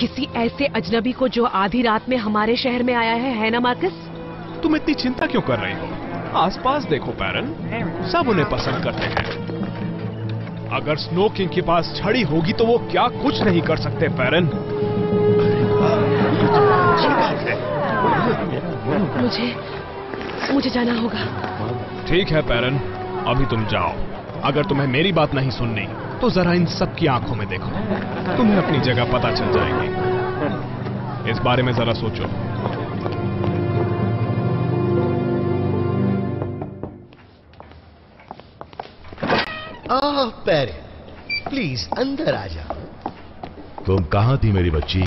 किसी ऐसे अजनबी को जो आधी रात में हमारे शहर में आया है, है ना मार्कस? तुम इतनी चिंता क्यों कर रही हो? आसपास देखो पैरन, सब उन्हें पसंद करते हैं। अगर स्नो किंग के पास छड़ी होगी तो वो क्या कुछ नहीं कर सकते पैरन। मुझे मुझे जाना होगा। ठीक है पैरन, अभी तुम जाओ। अगर तुम्हें मेरी बात नहीं सुननी तो जरा इन सब की आंखों में देखो, तुम्हें अपनी जगह पता चल जाएगी। इस बारे में जरा सोचो। आह पैरन, प्लीज अंदर आ जाओ। तुम कहाँ थी मेरी बच्ची?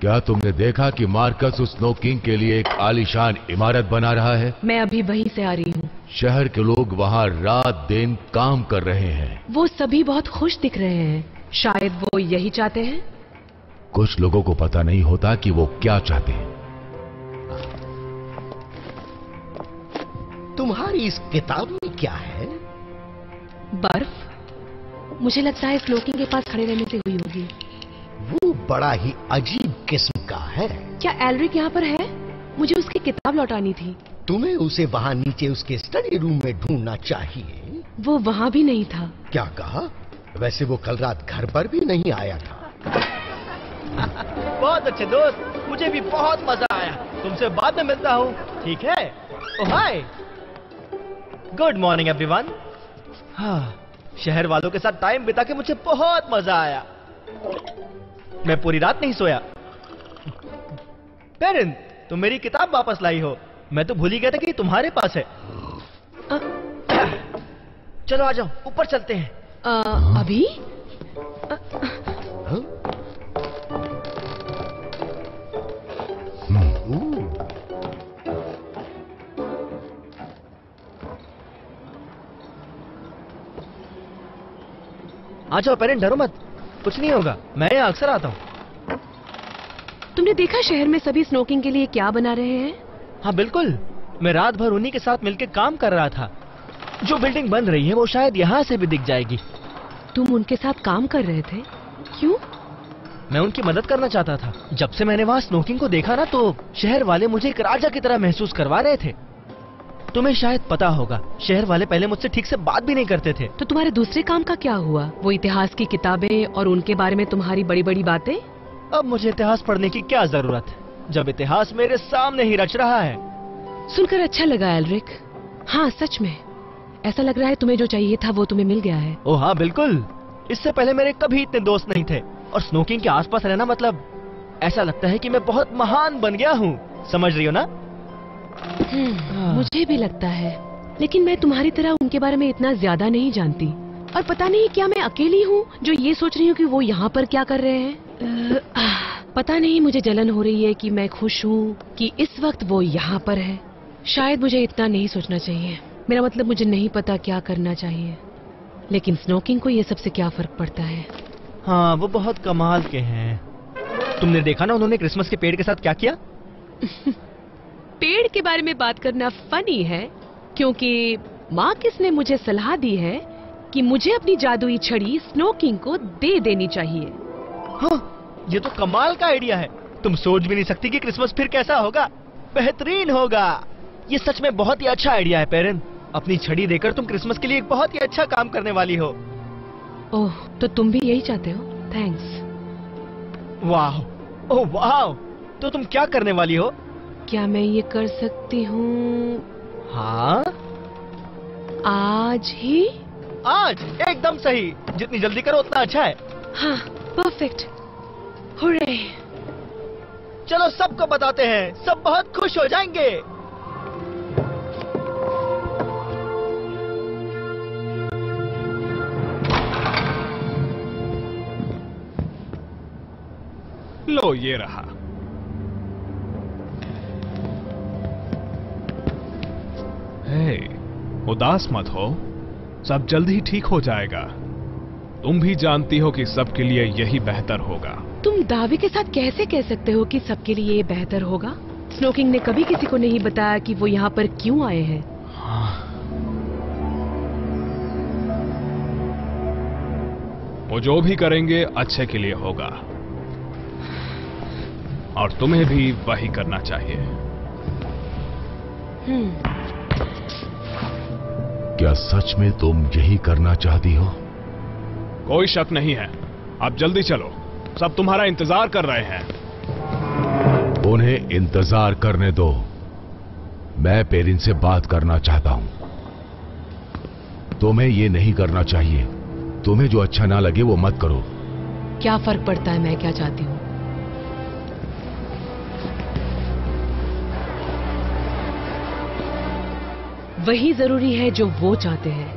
क्या तुमने देखा कि मार्कस उस स्नो किंग के लिए एक आलीशान इमारत बना रहा है? मैं अभी वहीं से आ रही हूँ। शहर के लोग वहाँ रात दिन काम कर रहे हैं। वो सभी बहुत खुश दिख रहे हैं। शायद वो यही चाहते हैं। कुछ लोगों को पता नहीं होता कि वो क्या चाहते हैं। तुम्हारी इस किताब में क्या है? बर्फ। मुझे लगता है स्नो किंग के पास खड़े रहने से हुई होगी। वो बड़ा ही अजीब किस्म का है। क्या एल्ड्रिक यहाँ पर है? मुझे उसकी किताब लौटानी थी। तुम्हें उसे वहाँ नीचे उसके स्टडी रूम में ढूंढना चाहिए। वो वहाँ भी नहीं था। क्या कहा? वैसे वो कल रात घर पर भी नहीं आया था। बहुत अच्छे दोस्त, मुझे भी बहुत मजा आया। तुमसे बाद में मिलता हूँ, ठीक है? Oh hi, good morning everyone. हाँ, शहर वालों के साथ टाइम बिता के मुझे बहुत मजा आया। मैं पूरी रात नहीं सोया। पेरिन, तुम मेरी किताब वापस लाई हो। मैं तो भूल ही गया था कि तुम्हारे पास है। आ, चलो आ जाओ, ऊपर चलते हैं। आ, अभी? आ, हाँ? आ जाओ पेरिन, डरो मत, कुछ नहीं होगा। मैं यहाँ अक्सर आता हूँ। तुमने देखा शहर में सभी स्नो किंग के लिए क्या बना रहे हैं? हाँ बिल्कुल, मैं रात भर उन्हीं के साथ मिलकर काम कर रहा था। जो बिल्डिंग बन रही है वो शायद यहाँ से भी दिख जाएगी। तुम उनके साथ काम कर रहे थे? क्यों? मैं उनकी मदद करना चाहता था। जब से मैंने वहाँ स्नो किंग को देखा ना तो शहर वाले मुझे एक राजा की तरह महसूस करवा रहे थे। तुम्हें शायद पता होगा, शहर वाले पहले मुझसे ठीक से बात भी नहीं करते थे। तो तुम्हारे दूसरे काम का क्या हुआ? वो इतिहास की किताबें और उनके बारे में तुम्हारी बड़ी बड़ी बातें? अब मुझे इतिहास पढ़ने की क्या जरूरत, जब इतिहास मेरे सामने ही रच रहा है। सुनकर अच्छा लगा एल्ड्रिक। हाँ सच में ऐसा लग रहा है तुम्हें जो चाहिए था वो तुम्हें मिल गया है। ओह हाँ बिल्कुल, इससे पहले मेरे कभी इतने दोस्त नहीं थे। और स्नो किंग के आसपास रहना मतलब ऐसा लगता है कि मैं बहुत महान बन गया हूँ, समझ रही हो ना? मुझे भी लगता है, लेकिन मैं तुम्हारी तरह उनके बारे में इतना ज्यादा नहीं जानती। और पता नहीं क्या मैं अकेली हूँ जो ये सोच रही हूँ कि वो यहाँ पर क्या कर रहे हैं। पता नहीं मुझे जलन हो रही है कि मैं खुश हूँ कि इस वक्त वो यहाँ पर है। शायद मुझे इतना नहीं सोचना चाहिए। मेरा मतलब मुझे नहीं पता क्या करना चाहिए, लेकिन स्नो किंग को ये सबसे क्या फर्क पड़ता है। हाँ वो बहुत कमाल के हैं। तुमने देखा ना उन्होंने क्रिसमस के पेड़ के साथ क्या किया? पेड़ के बारे में बात करना फनी है क्योंकि मार्कस ने मुझे सलाह दी है कि मुझे अपनी जादुई छड़ी स्नो किंग को दे देनी चाहिए। हाँ, ये तो कमाल का आइडिया है। तुम सोच भी नहीं सकती कि क्रिसमस फिर कैसा होगा। बेहतरीन होगा। ये सच में बहुत ही अच्छा आइडिया है पेरिन। अपनी छड़ी देकर तुम क्रिसमस के लिए एक बहुत ही अच्छा काम करने वाली हो। ओह तो तुम भी यही चाहते हो? थैंक्स। वाह, ओह वाह, तो तुम क्या करने वाली हो? क्या मैं ये कर सकती हूँ? हाँ आज ही। आज? एकदम सही, जितनी जल्दी करो उतना अच्छा है। हाँ परफेक्ट। हुर्रे। चलो सबको बताते हैं, सब बहुत खुश हो जाएंगे। लो ये रहा। हे, उदास मत हो, सब जल्द ही ठीक हो जाएगा। तुम भी जानती हो कि सबके लिए यही बेहतर होगा। तुम दावे के साथ कैसे कह सकते हो कि सबके लिए ये बेहतर होगा? स्नो किंग ने कभी किसी को नहीं बताया कि वो यहाँ पर क्यों आए हैं। वो जो भी करेंगे अच्छे के लिए होगा और तुम्हें भी वही करना चाहिए। हम्म। क्या सच में तुम यही करना चाहती हो? कोई शक नहीं है। अब जल्दी चलो, सब तुम्हारा इंतजार कर रहे हैं। उन्हें इंतजार करने दो, मैं पेरिन से बात करना चाहता हूं। तुम्हें ये नहीं करना चाहिए। तुम्हें जो अच्छा ना लगे वो मत करो। क्या फर्क पड़ता है मैं क्या चाहती हूँ? वही जरूरी है जो वो चाहते हैं।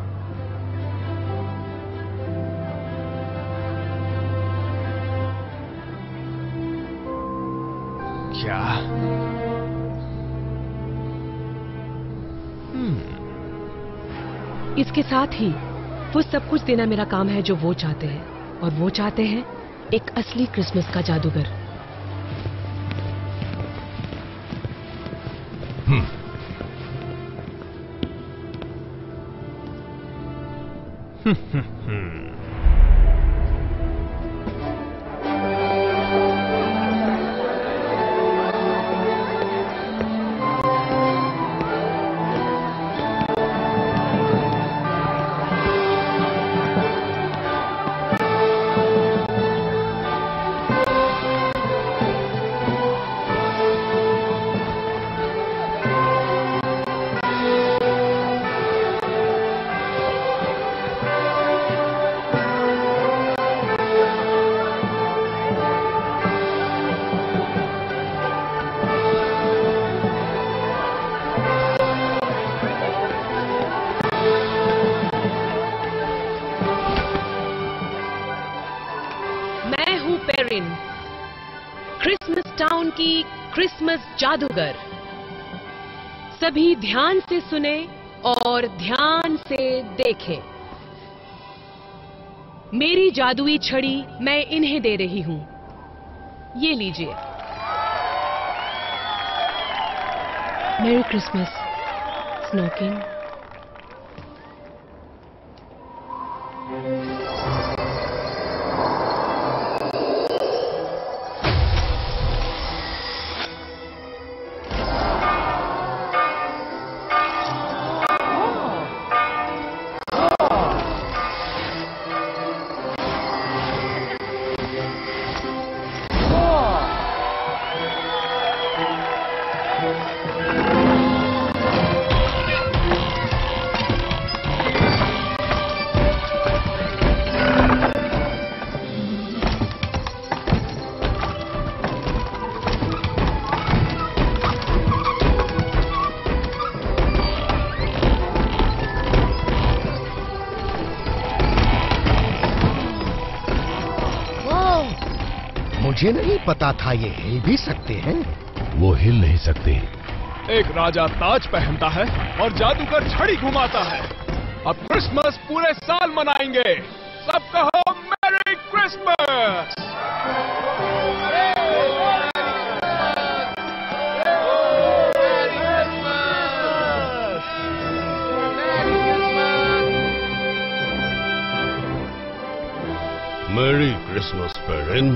क्या? हम्म। इसके साथ ही वो सब कुछ देना मेरा काम है जो वो चाहते हैं, और वो चाहते हैं एक असली क्रिसमस का जादूगर। हम्म। क्रिसमस जादूगर। सभी ध्यान से सुने और ध्यान से देखें। मेरी जादुई छड़ी मैं इन्हें दे रही हूं, ये लीजिए। Merry Christmas, Snow King. मुझे नहीं पता था ये हिल भी सकते हैं। वो हिल नहीं सकते। एक राजा ताज पहनता है और जादूगर छड़ी घुमाता है। अब क्रिसमस पूरे साल मनाएंगे। सब कहो merry Christmas. Merry Christmas पेरिन।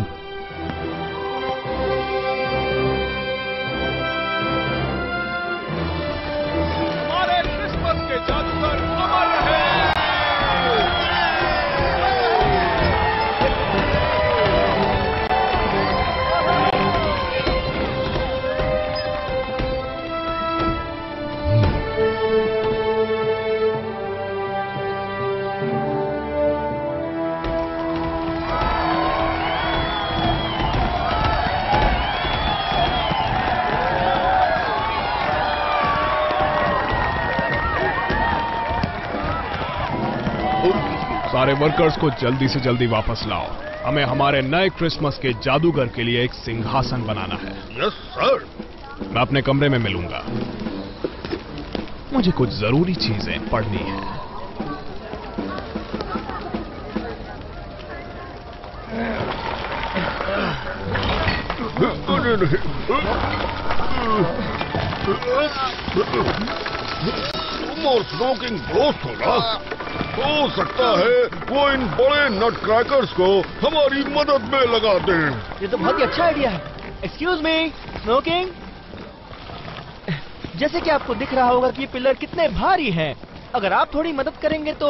सारे वर्कर्स को जल्दी से जल्दी वापस लाओ। हमें हमारे नए क्रिसमस के जादूगर के लिए एक सिंहासन बनाना है। Yes sir. मैं अपने कमरे में मिलूंगा। मुझे कुछ जरूरी चीजें पढ़नी है। तुम और स्नो किंग दोस्त हो ना? हो सकता है वो इन बड़े नटक्रैकर्स को हमारी मदद में लगा दें। ये तो बहुत ही अच्छा आइडिया है। एक्सक्यूज मी स्नो किंग, जैसे कि आपको दिख रहा होगा कि पिलर कितने भारी हैं। अगर आप थोड़ी मदद करेंगे तो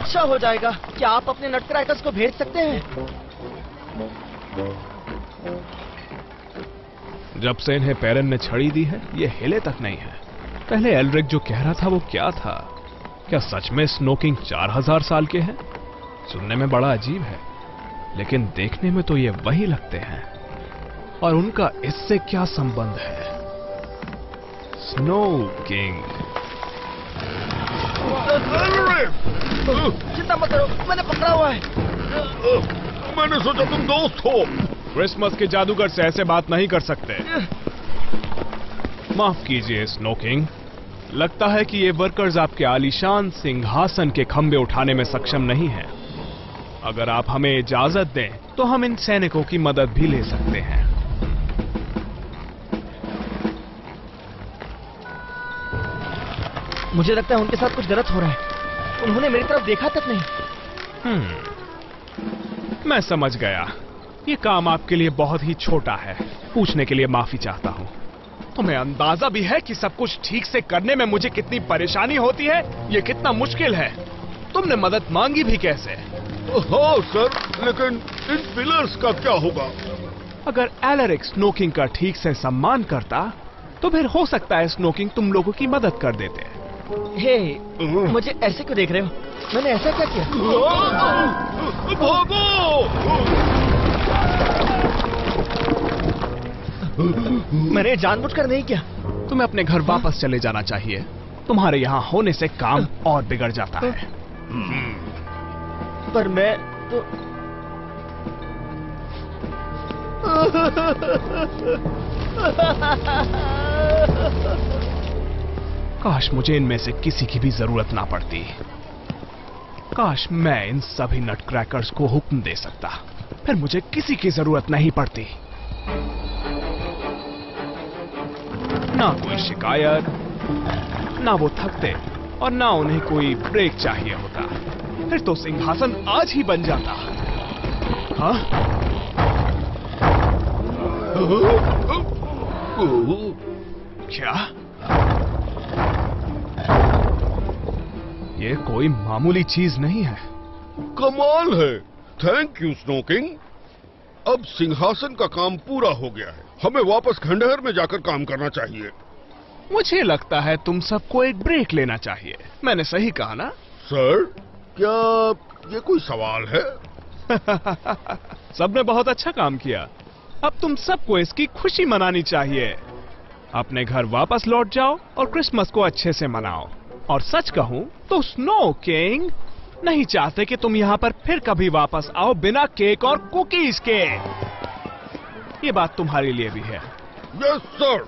अच्छा हो जाएगा। क्या आप अपने नटक्रैकर्स को भेज सकते हैं? जब से इन्हें पेरिन ने छड़ी दी है ये हिले तक नहीं है। पहले एल्ड्रिक जो कह रहा था वो क्या था? क्या सच में स्नो किंग चार हजार साल के हैं? सुनने में बड़ा अजीब है, लेकिन देखने में तो ये वही लगते हैं। और उनका इससे क्या संबंध है? स्नो किंग, चिंता मत करो, मैंने पकड़ा हुआ है। मैंने सोचा तुम दोस्त हो। क्रिसमस के जादूगर से ऐसे बात नहीं कर सकते। माफ कीजिए स्नो किंग, लगता है कि ये वर्कर्स आपके आलीशान सिंहासन के खंबे उठाने में सक्षम नहीं हैं। अगर आप हमें इजाजत दें तो हम इन सैनिकों की मदद भी ले सकते हैं। मुझे लगता है उनके साथ कुछ गलत हो रहा है। उन्होंने मेरी तरफ देखा तक नहीं। हम्म, मैं समझ गया। ये काम आपके लिए बहुत ही छोटा है। पूछने के लिए माफी चाहता हूँ। तुम्हें अंदाजा भी है कि सब कुछ ठीक से करने में मुझे कितनी परेशानी होती है। ये कितना मुश्किल है। तुमने मदद मांगी भी कैसे? हाँ सर, लेकिन इन पिलर्स का क्या होगा? अगर एलरिक स्नो किंग का ठीक से सम्मान करता तो फिर हो सकता है स्नो किंग तुम लोगों की मदद कर देते। हे, मुझे ऐसे क्यों देख रहे हो? मैंने ऐसा क्या किया? मैंने जानबूझकर नहीं किया। तुम्हें अपने घर वापस चले जाना चाहिए। तुम्हारे यहाँ होने से काम और बिगड़ जाता है। पर मैं तो काश मुझे इनमें से किसी की भी जरूरत ना पड़ती। काश मैं इन सभी नटक्रैकर्स को हुक्म दे सकता, फिर मुझे किसी की जरूरत नहीं पड़ती। ना कोई शिकायत, ना वो थकते और ना उन्हें कोई ब्रेक चाहिए होता। फिर तो सिंहासन आज ही बन जाता। हाँ? क्या? ये कोई मामूली चीज नहीं है। कमाल है। Thank you snow king. अब सिंहासन का काम पूरा हो गया है। हमें वापस खंडहर में जाकर काम करना चाहिए। मुझे लगता है तुम सबको एक ब्रेक लेना चाहिए। मैंने सही कहा ना? सर, क्या ये कोई सवाल है? सबने बहुत अच्छा काम किया। अब तुम सबको इसकी खुशी मनानी चाहिए। अपने घर वापस लौट जाओ और क्रिसमस को अच्छे से मनाओ। और सच कहूं तो स्नो किंग नहीं चाहते कि तुम यहाँ पर फिर कभी वापस आओ बिना केक और कुकीज के। ये बात तुम्हारे लिए भी है। Yes sir.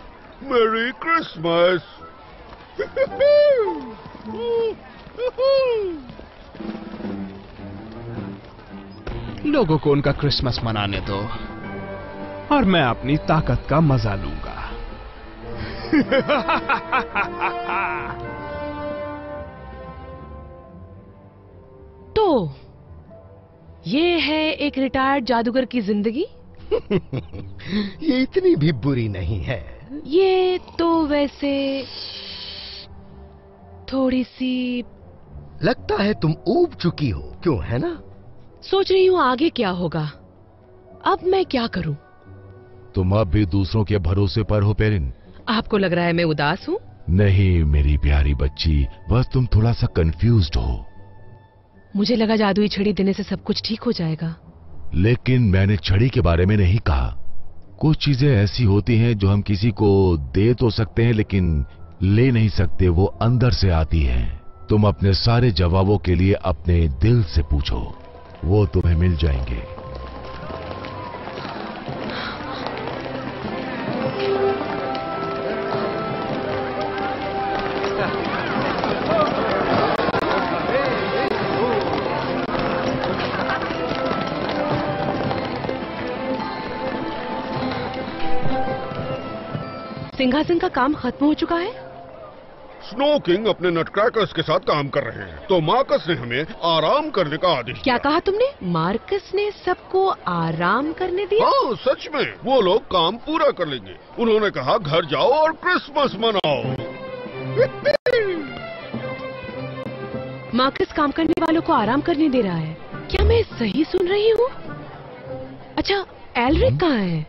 Merry Christmas. लोगों को उनका क्रिसमस मनाने दो और मैं अपनी ताकत का मजा लूंगा। तो ये है एक रिटायर्ड जादूगर की जिंदगी। ये इतनी भी बुरी नहीं है। ये तो वैसे थोड़ी सी। लगता है तुम ऊब चुकी हो। क्यों है ना? सोच रही हूँ आगे क्या होगा। अब मैं क्या करूँ? तुम अब भी दूसरों के भरोसे पर हो पेरिन। आपको लग रहा है मैं उदास हूँ? नहीं मेरी प्यारी बच्ची, बस तुम थोड़ा सा कंफ्यूज्ड हो। मुझे लगा जादुई छड़ी देने से सब कुछ ठीक हो जाएगा। लेकिन मैंने छड़ी के बारे में नहीं कहा। कुछ चीजें ऐसी होती हैं जो हम किसी को दे तो सकते हैं लेकिन ले नहीं सकते। वो अंदर से आती हैं। तुम अपने सारे जवाबों के लिए अपने दिल से पूछो, वो तुम्हें मिल जाएंगे। सिंहासन का काम खत्म हो चुका है। स्नो किंग अपने नटक्रैकर्स के साथ काम कर रहे हैं तो मार्कस ने हमें आराम करने का आदेश। क्या कहा तुमने? मार्कस ने सबको आराम करने दिया? हाँ सच में। वो लोग काम पूरा कर लेंगे। उन्होंने कहा घर जाओ और क्रिसमस मनाओ। मार्कस काम करने वालों को आराम करने दे रहा है। क्या मैं सही सुन रही हूँ? अच्छा एल्ड्रिक कहाँ है?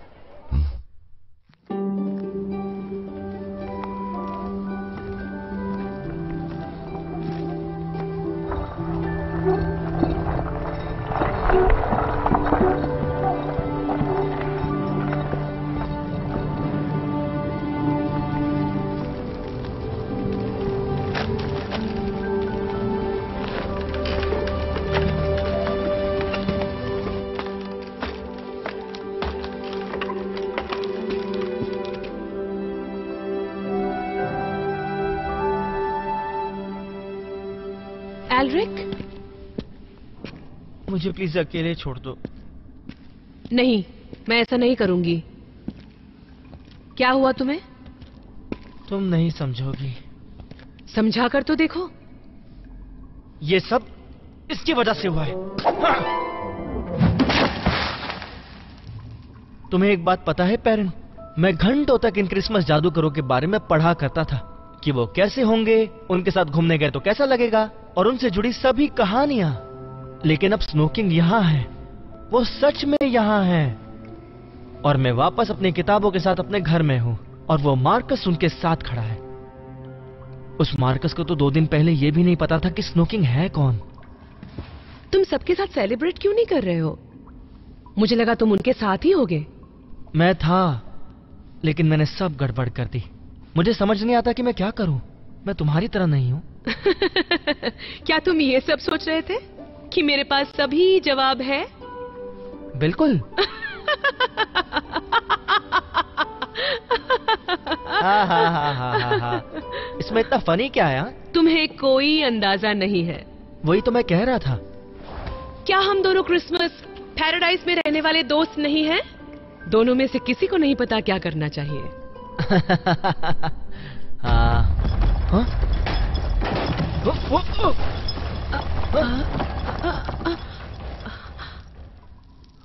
मुझे प्लीज अकेले छोड़ दो। नहीं मैं ऐसा नहीं करूंगी। क्या हुआ तुम्हें? तुम नहीं समझोगी। समझा कर तो देखो। ये सब इसकी वजह से हुआ है। तुम्हें एक बात पता है पेरिन, मैं घंटों तक इन क्रिसमस जादूगरों के बारे में पढ़ा करता था कि वो कैसे होंगे, उनके साथ घूमने गए तो कैसा लगेगा और उनसे जुड़ी सभी कहानियां। लेकिन अब स्नो किंग यहाँ है। वो सच में यहाँ है और मैं वापस अपनी किताबों के साथ अपने घर में हूँ और वो मार्कस उनके साथ खड़ा है। उस मार्कस को तो दो दिन पहले ये भी नहीं पता था कि स्नो किंग है कौन। तुम सबके साथ सेलिब्रेट क्यों नहीं कर रहे हो? मुझे लगा तुम उनके साथ ही होगे। मैं था लेकिन मैंने सब गड़बड़ कर दी। मुझे समझ नहीं आता कि मैं क्या करूँ। मैं तुम्हारी तरह नहीं हूँ। क्या तुम ये सब सोच रहे थे कि मेरे पास सभी जवाब है? बिल्कुल। हा हा हा हा हा। इसमें इतना फनी क्या आया? तुम्हें कोई अंदाजा नहीं है। वही तो मैं कह रहा था। क्या हम दोनों क्रिसमस पैराडाइज में रहने वाले दोस्त नहीं हैं? दोनों में से किसी को नहीं पता क्या करना चाहिए। हाँ हाँ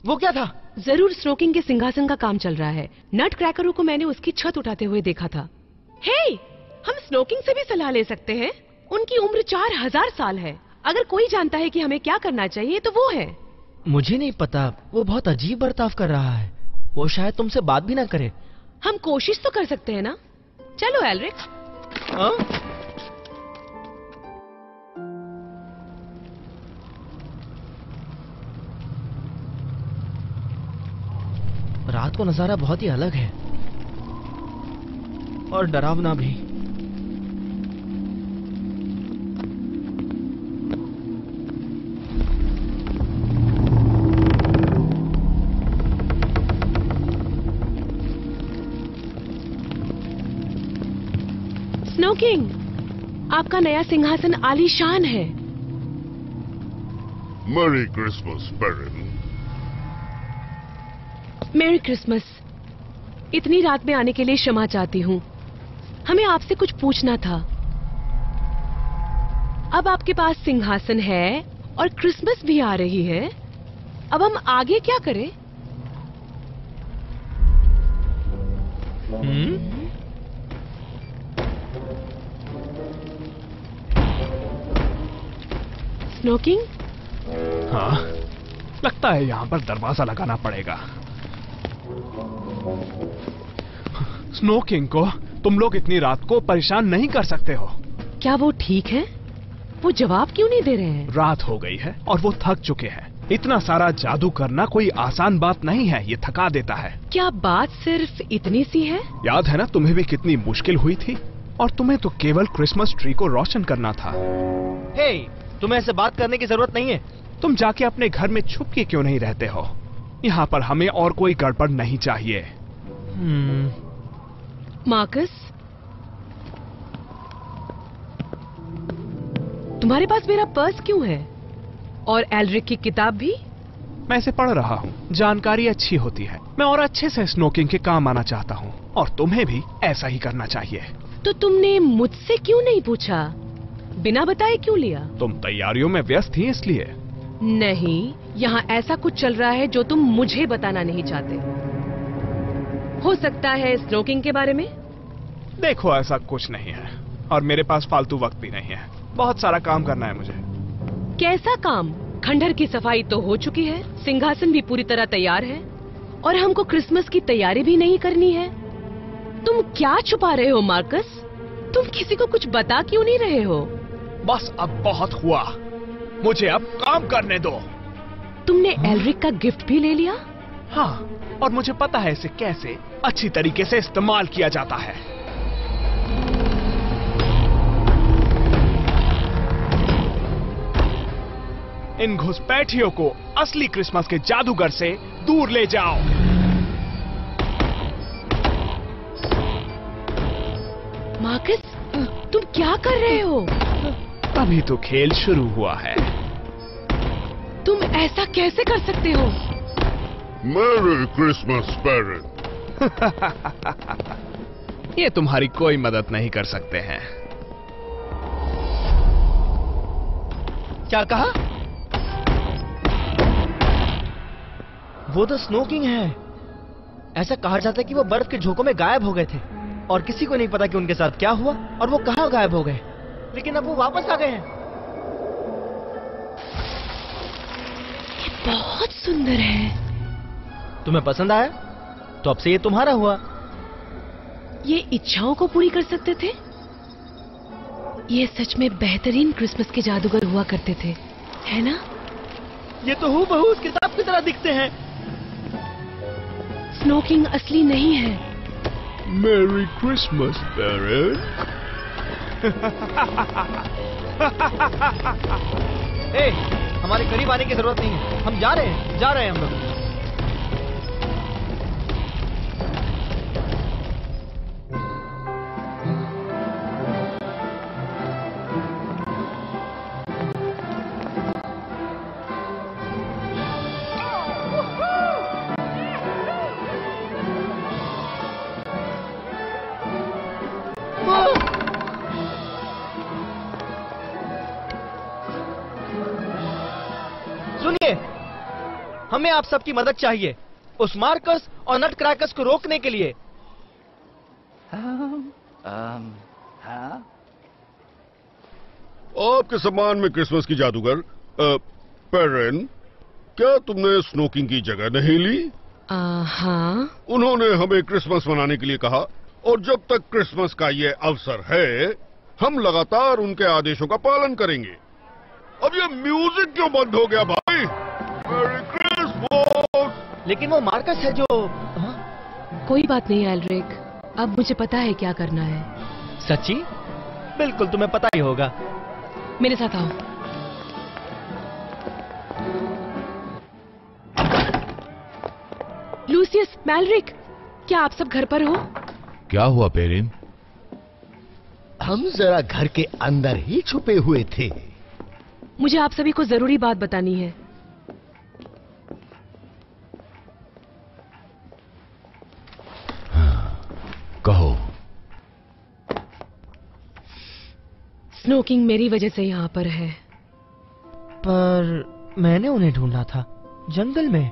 वो क्या था? जरूर स्नो किंग के सिंहासन का काम चल रहा है। नट क्रैकरों को मैंने उसकी छत उठाते हुए देखा था। हे, हम स्नो किंग से भी सलाह ले सकते हैं। उनकी उम्र चार हजार साल है। अगर कोई जानता है कि हमें क्या करना चाहिए तो वो है। मुझे नहीं पता, वो बहुत अजीब बर्ताव कर रहा है। वो शायद तुमसे बात भी ना करे। हम कोशिश तो कर सकते हैं ना। चलो एल्ड्रिक। रात को नजारा बहुत ही अलग है और डरावना भी। स्नो किंग, आपका नया सिंहासन आलीशान है। Merry Christmas पेरिन। Merry Christmas. इतनी रात में आने के लिए क्षमा चाहती हूँ। हमें आपसे कुछ पूछना था। अब आपके पास सिंहासन है और क्रिसमस भी आ रही है। अब हम आगे क्या करें? हम्म? Snow king? हाँ, लगता है यहाँ पर दरवाजा लगाना पड़ेगा। स्नो किंग को तुम लोग इतनी रात को परेशान नहीं कर सकते हो। क्या वो ठीक है? वो जवाब क्यों नहीं दे रहे हैं? रात हो गई है और वो थक चुके हैं। इतना सारा जादू करना कोई आसान बात नहीं है। ये थका देता है। क्या बात सिर्फ इतनी सी है? याद है ना तुम्हें भी कितनी मुश्किल हुई थी? और तुम्हें तो केवल क्रिसमस ट्री को रोशन करना था। हे, तुम्हें ऐसे बात करने की जरूरत नहीं है। तुम जाके अपने घर में छुप के क्यों नहीं रहते हो? यहाँ पर हमें और कोई गड़बड़ नहीं चाहिए। मार्कस, तुम्हारे पास मेरा पर्स क्यों है? और एल्ड्रिक की किताब भी? मैं इसे पढ़ रहा हूँ। जानकारी अच्छी होती है। मैं और अच्छे से स्नो किंग के काम आना चाहता हूँ और तुम्हें भी ऐसा ही करना चाहिए। तो तुमने मुझसे क्यों नहीं पूछा? बिना बताए क्यों लिया? तुम तैयारियों में व्यस्त थी इसलिए। नहीं, यहाँ ऐसा कुछ चल रहा है जो तुम मुझे बताना नहीं चाहते। हो सकता है स्नो किंग के बारे में। देखो, ऐसा कुछ नहीं है और मेरे पास फालतू वक्त भी नहीं है। बहुत सारा काम करना है मुझे। कैसा काम? खंडहर की सफाई तो हो चुकी है, सिंहासन भी पूरी तरह तैयार है और हमको क्रिसमस की तैयारी भी नहीं करनी है। तुम क्या छुपा रहे हो मार्कस? तुम किसी को कुछ बता क्यों नहीं रहे हो? बस अब बहुत हुआ, मुझे अब काम करने दो। तुमने एल्ड्रिक का गिफ्ट भी ले लिया? हाँ, और मुझे पता है इसे कैसे अच्छी तरीके से इस्तेमाल किया जाता है। इन घुसपैठियों को असली क्रिसमस के जादूगर से दूर ले जाओ। मार्कस, तुम क्या कर रहे हो? अभी तो खेल शुरू हुआ है। तुम ऐसा कैसे कर सकते हो? Merry Christmas पेरिन। ये तुम्हारी कोई मदद नहीं कर सकते हैं। क्या कहा? वो तो स्नो किंग है। ऐसा कहा जाता है कि वो बर्फ के झोंकों में गायब हो गए थे और किसी को नहीं पता कि उनके साथ क्या हुआ और वो कहाँ गायब हो गए। लेकिन अब वो वापस आ गए हैं। ये बहुत सुंदर है। तुम्हें पसंद आया? तो अब से ये तुम्हारा हुआ। ये इच्छाओं को पूरी कर सकते थे। ये सच में बेहतरीन क्रिसमस के जादूगर हुआ करते थे, है ना? ये तो हूबहू उस किताब की तरह दिखते हैं। स्नो किंग असली नहीं है। Merry Christmas पेरिन। ए, हमारे करीब आने की जरूरत नहीं है। हम जा रहे हैं, जा रहे हैं हम लोग। हमें आप सबकी मदद चाहिए उस मार्कस और नट क्रैकर्स को रोकने के लिए। um, um, huh? आपके सम्मान में क्रिसमस की जादूगर पेरिन, क्या तुमने स्नो किंग की जगह नहीं ली? हाँ। उन्होंने हमें क्रिसमस मनाने के लिए कहा और जब तक क्रिसमस का ये अवसर है हम लगातार उनके आदेशों का पालन करेंगे। अब ये म्यूजिक क्यों बंद हो गया भाई? मेरी क्रिसमस। लेकिन वो मार्कस है जो हा? कोई बात नहीं एल्ड्रिक, अब मुझे पता है क्या करना है। सच्ची? बिल्कुल, तुम्हें पता ही होगा। मेरे साथ आओ। लूसियस, मैलरिक, क्या आप सब घर पर हो? क्या हुआ पेरिन? हम जरा घर के अंदर ही छुपे हुए थे। मुझे आप सभी को जरूरी बात बतानी है। कहो। स्नो किंग मेरी वजह से यहाँ पर है। पर मैंने उन्हें ढूंढा था जंगल में।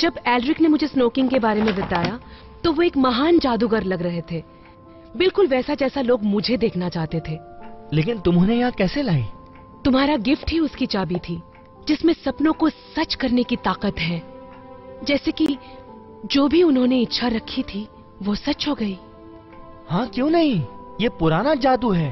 जब एल्ड्रिक ने मुझे स्नो किंग के बारे में बताया तो वो एक महान जादूगर लग रहे थे, बिल्कुल वैसा जैसा लोग मुझे देखना चाहते थे। लेकिन तुम उन्हें यहाँ कैसे लाई? तुम्हारा गिफ्ट ही उसकी चाबी थी जिसमें सपनों को सच करने की ताकत है। जैसे कि जो भी उन्होंने इच्छा रखी थी वो सच हो गई। हाँ क्यों नहीं, ये पुराना जादू है,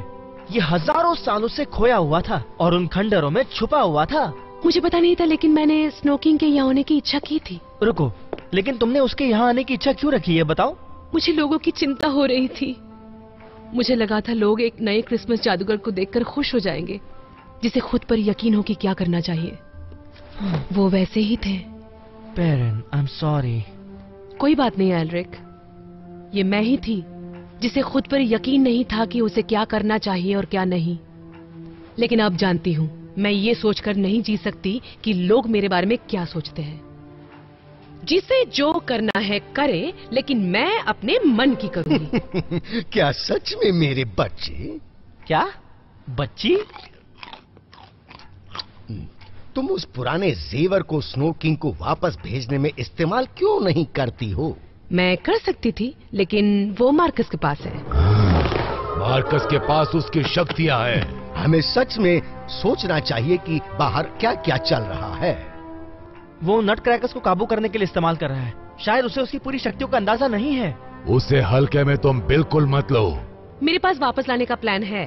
ये हजारों सालों से खोया हुआ था और उन खंडरों में छुपा हुआ था। मुझे पता नहीं था, लेकिन मैंने स्नो किंग के यहाँ होने की इच्छा की थी। रुको, लेकिन तुमने उसके यहाँ आने की इच्छा क्यों रखी है बताओ? मुझे लोगों की चिंता हो रही थी, मुझे लगा था लोग एक नए क्रिसमस जादूगर को देखकर खुश हो जाएंगे जिसे खुद पर यकीन हो कि क्या करना चाहिए। वो वैसे ही थे। पेरिन, I am sorry. कोई बात नहीं एल्ड्रिक, ये मैं ही थी जिसे खुद पर यकीन नहीं था कि उसे क्या करना चाहिए और क्या नहीं। लेकिन अब जानती हूँ मैं ये सोचकर नहीं जी सकती कि लोग मेरे बारे में क्या सोचते हैं। जिसे जो करना है करे, लेकिन मैं अपने मन की करूंगी। क्या सच में मेरे बच्चे? क्या बच्ची? तुम उस पुराने जेवर को स्नो किंग को वापस भेजने में इस्तेमाल क्यों नहीं करती हो? मैं कर सकती थी, लेकिन वो मार्कस के पास है। मार्कस के पास उसकी शक्तियां हैं। हमें सच में सोचना चाहिए कि बाहर क्या क्या चल रहा है। वो नट क्रैकर्स को काबू करने के लिए इस्तेमाल कर रहा है, शायद उसे उसकी पूरी शक्तियों का अंदाजा नहीं है। उसे हल्के में तुम बिल्कुल मत लो। मेरे पास वापस लाने का प्लान है,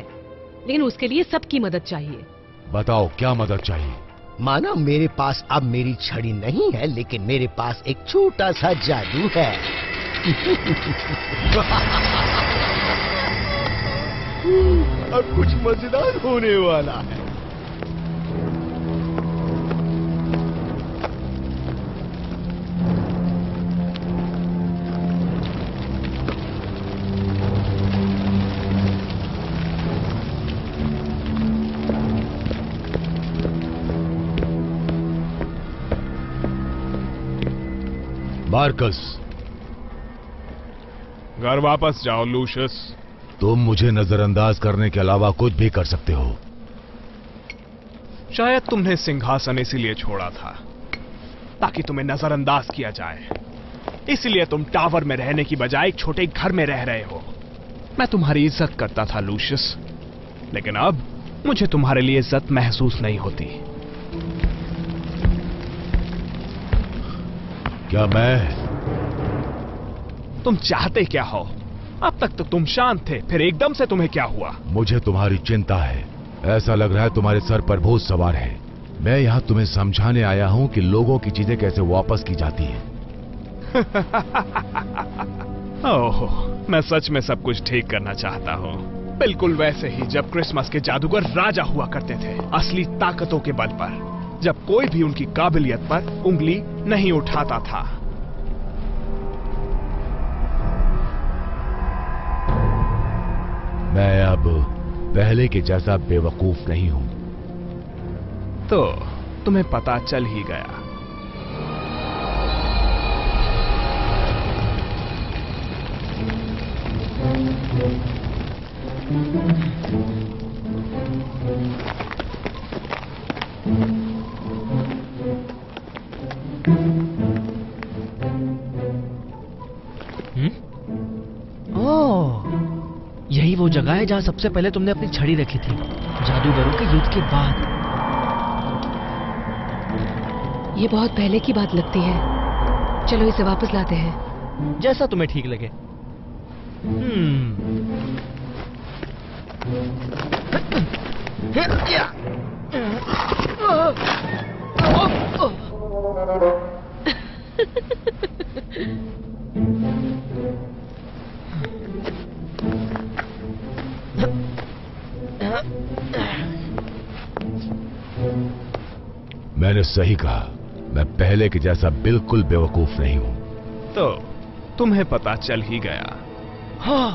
लेकिन उसके लिए सबकी मदद चाहिए। बताओ क्या मदद चाहिए? माना मेरे पास अब मेरी छड़ी नहीं है, लेकिन मेरे पास एक छोटा सा जादू है। अब कुछ मजेदार होने वाला है। मार्कस, घर वापस जाओ। लूसियस, तुम मुझे नजरअंदाज करने के अलावा कुछ भी कर सकते हो। शायद तुमने सिंहासन इसीलिए छोड़ा था ताकि तुम्हें नजरअंदाज किया जाए, इसलिए तुम टावर में रहने की बजाय एक छोटे घर में रह रहे हो। मैं तुम्हारी इज्जत करता था लूसियस, लेकिन अब मुझे तुम्हारे लिए इज्जत महसूस नहीं होती। क्या मैं? तुम चाहते क्या हो? अब तक तो तुम शांत थे, फिर एकदम से तुम्हें क्या हुआ? मुझे तुम्हारी चिंता है, ऐसा लग रहा है तुम्हारे सर पर भूत सवार है। मैं यहाँ तुम्हें समझाने आया हूँ कि लोगों की चीजें कैसे वापस की जाती हैं। ओह, मैं सच में सब कुछ ठीक करना चाहता हूँ, बिल्कुल वैसे ही जब क्रिसमस के जादूगर राजा हुआ करते थे, असली ताकतों के बल पर, जब कोई भी उनकी काबिलियत पर उंगली नहीं उठाता था। मैं अब पहले के जैसा बेवकूफ नहीं हूं। तो तुम्हें पता चल ही गया। वो जगह है जहाँ सबसे पहले तुमने अपनी छड़ी रखी थी जादूगरों के युद्ध के बाद। ये बहुत पहले की बात लगती है, चलो इसे वापस लाते हैं। जैसा तुम्हें ठीक लगे। मैंने सही कहा, मैं पहले के जैसा बिल्कुल बेवकूफ नहीं हूं। तो तुम्हें पता चल ही गया। हाँ,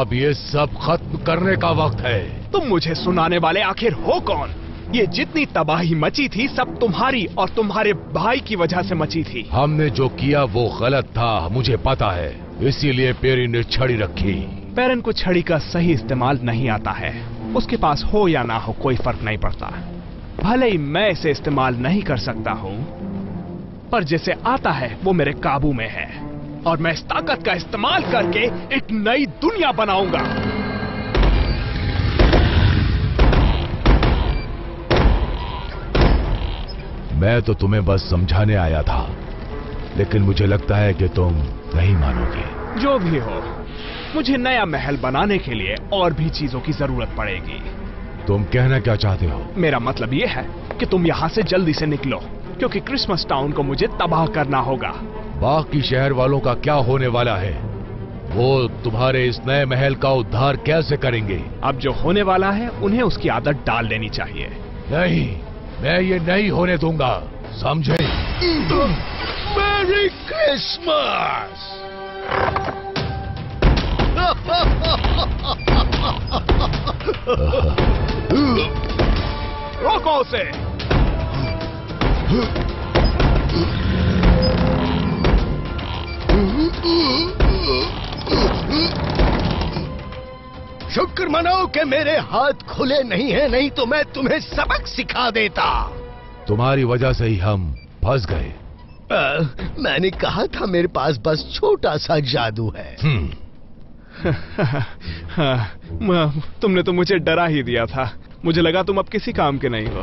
अब ये सब खत्म करने का वक्त है। तुम मुझे सुनाने वाले आखिर हो कौन? ये जितनी तबाही मची थी सब तुम्हारी और तुम्हारे भाई की वजह से मची थी। हमने जो किया वो गलत था, मुझे पता है, इसीलिए पेरिन ने छड़ी रखी। पेरिन को छड़ी का सही इस्तेमाल नहीं आता है, उसके पास हो या ना हो कोई फर्क नहीं पड़ता। भले ही मैं इसे इस्तेमाल नहीं कर सकता हूँ, पर जिसे आता है वो मेरे काबू में है और मैं इस ताकत का इस्तेमाल करके एक नई दुनिया बनाऊंगा। मैं तो तुम्हें बस समझाने आया था, लेकिन मुझे लगता है कि तुम नहीं मानोगे। जो भी हो, मुझे नया महल बनाने के लिए और भी चीजों की जरूरत पड़ेगी। तुम कहना क्या चाहते हो? मेरा मतलब यह है कि तुम यहाँ से जल्दी से निकलो, क्योंकि क्रिसमस टाउन को मुझे तबाह करना होगा। बाकी शहर वालों का क्या होने वाला है? वो तुम्हारे इस नए महल का उद्धार कैसे करेंगे? अब जो होने वाला है उन्हें उसकी आदत डाल लेनी चाहिए। नहीं, मैं ये नहीं होने दूंगा, समझे? Merry Christmas! रोको उसे! शुक्र मनाओ कि मेरे हाथ खुले नहीं हैं, नहीं तो मैं तुम्हें सबक सिखा देता। तुम्हारी वजह से ही हम फंस गए। मैंने कहा था मेरे पास बस छोटा सा जादू है। तुमने तो मुझे डरा ही दिया था, मुझे लगा तुम अब किसी काम के नहीं हो।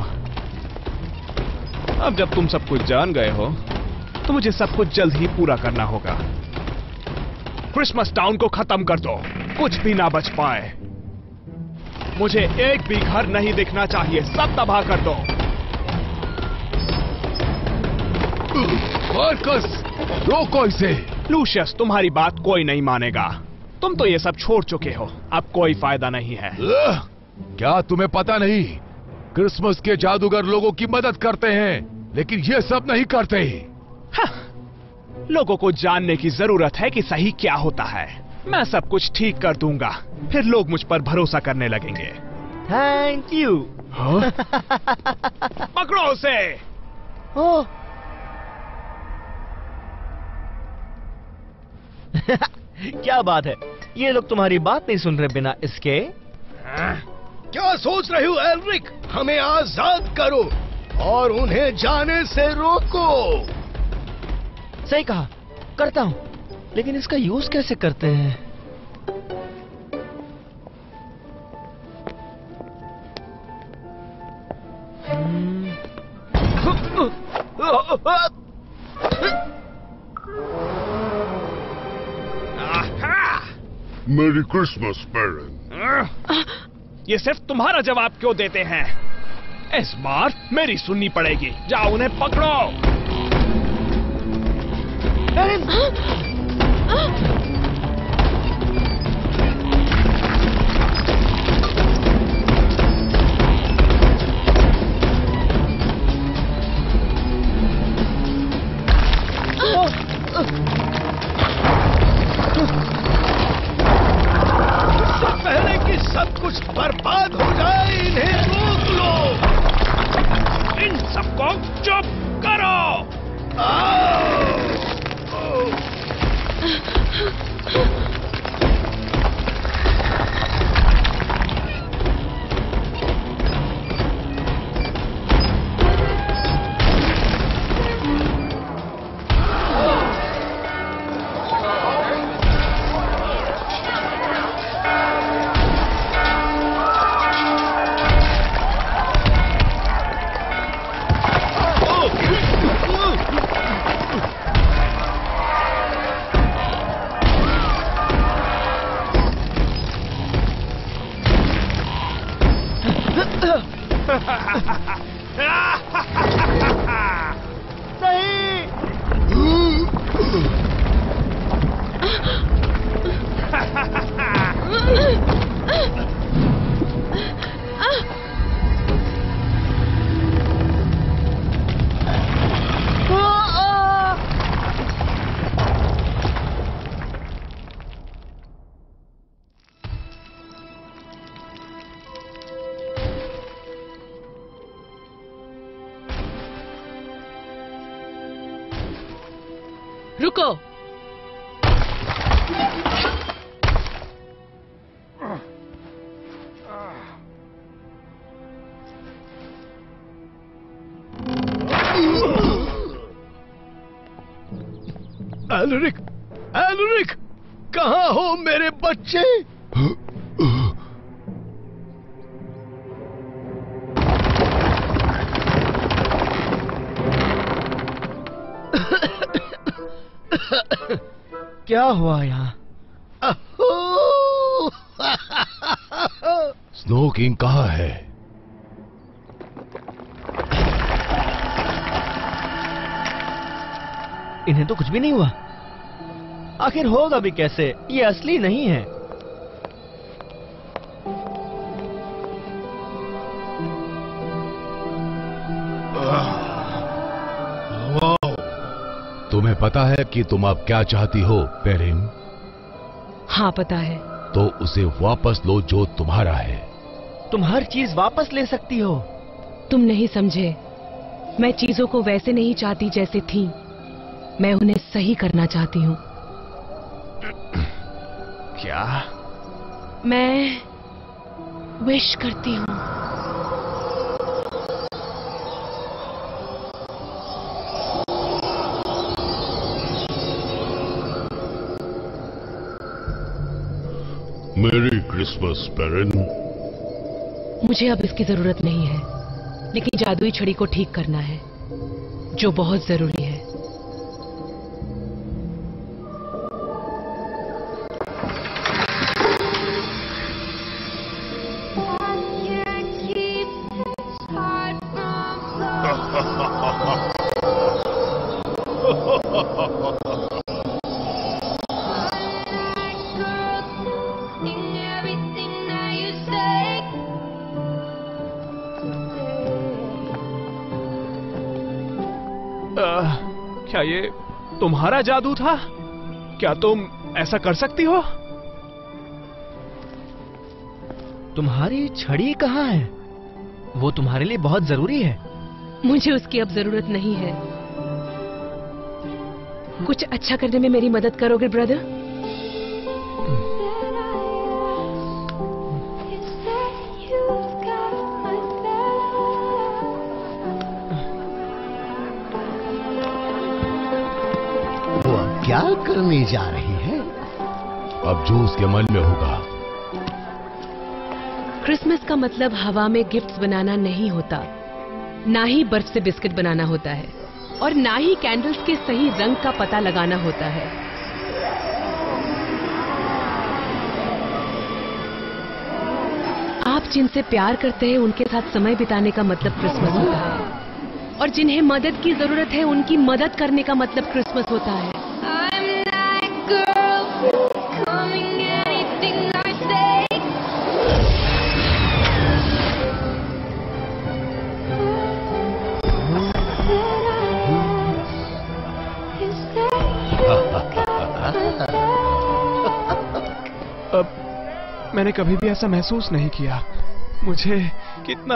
अब जब तुम सब कुछ जान गए हो तो मुझे सब कुछ जल्द ही पूरा करना होगा। क्रिसमस टाउन को खत्म कर दो, कुछ भी ना बच पाए। मुझे एक भी घर नहीं दिखना चाहिए, सब तबाह कर दो। मार्कस, रोको इसे। लूसियस, तुम्हारी बात कोई नहीं मानेगा, तुम तो ये सब छोड़ चुके हो, अब कोई फायदा नहीं है। क्या तुम्हें पता नहीं, क्रिसमस के जादूगर लोगों की मदद करते हैं, लेकिन ये सब नहीं करते। हाँ, लोगों को जानने की जरूरत है कि सही क्या होता है। मैं सब कुछ ठीक कर दूंगा, फिर लोग मुझ पर भरोसा करने लगेंगे। Thank you. पकड़ो उसे। oh. क्या बात है, ये लोग तुम्हारी बात नहीं सुन रहे बिना इसके। हाँ? क्या सोच रहे हो एल्ड्रिक? हमें आजाद करो और उन्हें जाने से रोको। सही कहा, करता हूं, लेकिन इसका यूज कैसे करते हैं? मेरी क्रिसमस पेरेंट। ये सिर्फ तुम्हारा जवाब क्यों देते हैं? इस बार मेरी सुननी पड़ेगी। जाओ उन्हें पकड़ो। पेरिन, इससे पहले कि सब कुछ बर्बाद हो जाए, इन्हें रोक लो। इन सबको चुप करो। आओ। रुको, एल्ड्रिक, एल्ड्रिक, कहाँ हो मेरे बच्चे? क्या हुआ यहाँ? स्नो किंग कहाँ है? इन्हें तो कुछ भी नहीं हुआ। आखिर होगा भी कैसे? ये असली नहीं है। तुम्हें पता है कि तुम अब क्या चाहती हो, पेरिन? हाँ पता है। तो उसे वापस लो जो तुम्हारा है। तुम हर चीज वापस ले सकती हो। तुम नहीं समझे, मैं चीजों को वैसे नहीं चाहती जैसे थी, मैं उन्हें सही करना चाहती हूँ। क्या? मैं विश करती हूँ। मेरी क्रिसमस पेरिन। मुझे अब इसकी जरूरत नहीं है, लेकिन जादुई छड़ी को ठीक करना है, जो बहुत जरूरी है। क्या ये तुम्हारा जादू था? क्या तुम ऐसा कर सकती हो? तुम्हारी छड़ी कहाँ है? वो तुम्हारे लिए बहुत जरूरी है। मुझे उसकी अब जरूरत नहीं है। कुछ अच्छा करने में मेरी मदद करोगे ब्रदर? क्या करने जा रही है? अब जो उसके मन में होगा। क्रिसमस का मतलब हवा में गिफ्ट्स बनाना नहीं होता, ना ही बर्फ से बिस्किट बनाना होता है, और ना ही कैंडल्स के सही रंग का पता लगाना होता है। आप जिनसे प्यार करते हैं उनके साथ समय बिताने का मतलब क्रिसमस होता है, और जिन्हें मदद की जरूरत है उनकी मदद करने का मतलब क्रिसमस होता है। मैंने कभी भी ऐसा महसूस नहीं किया। मुझे कितना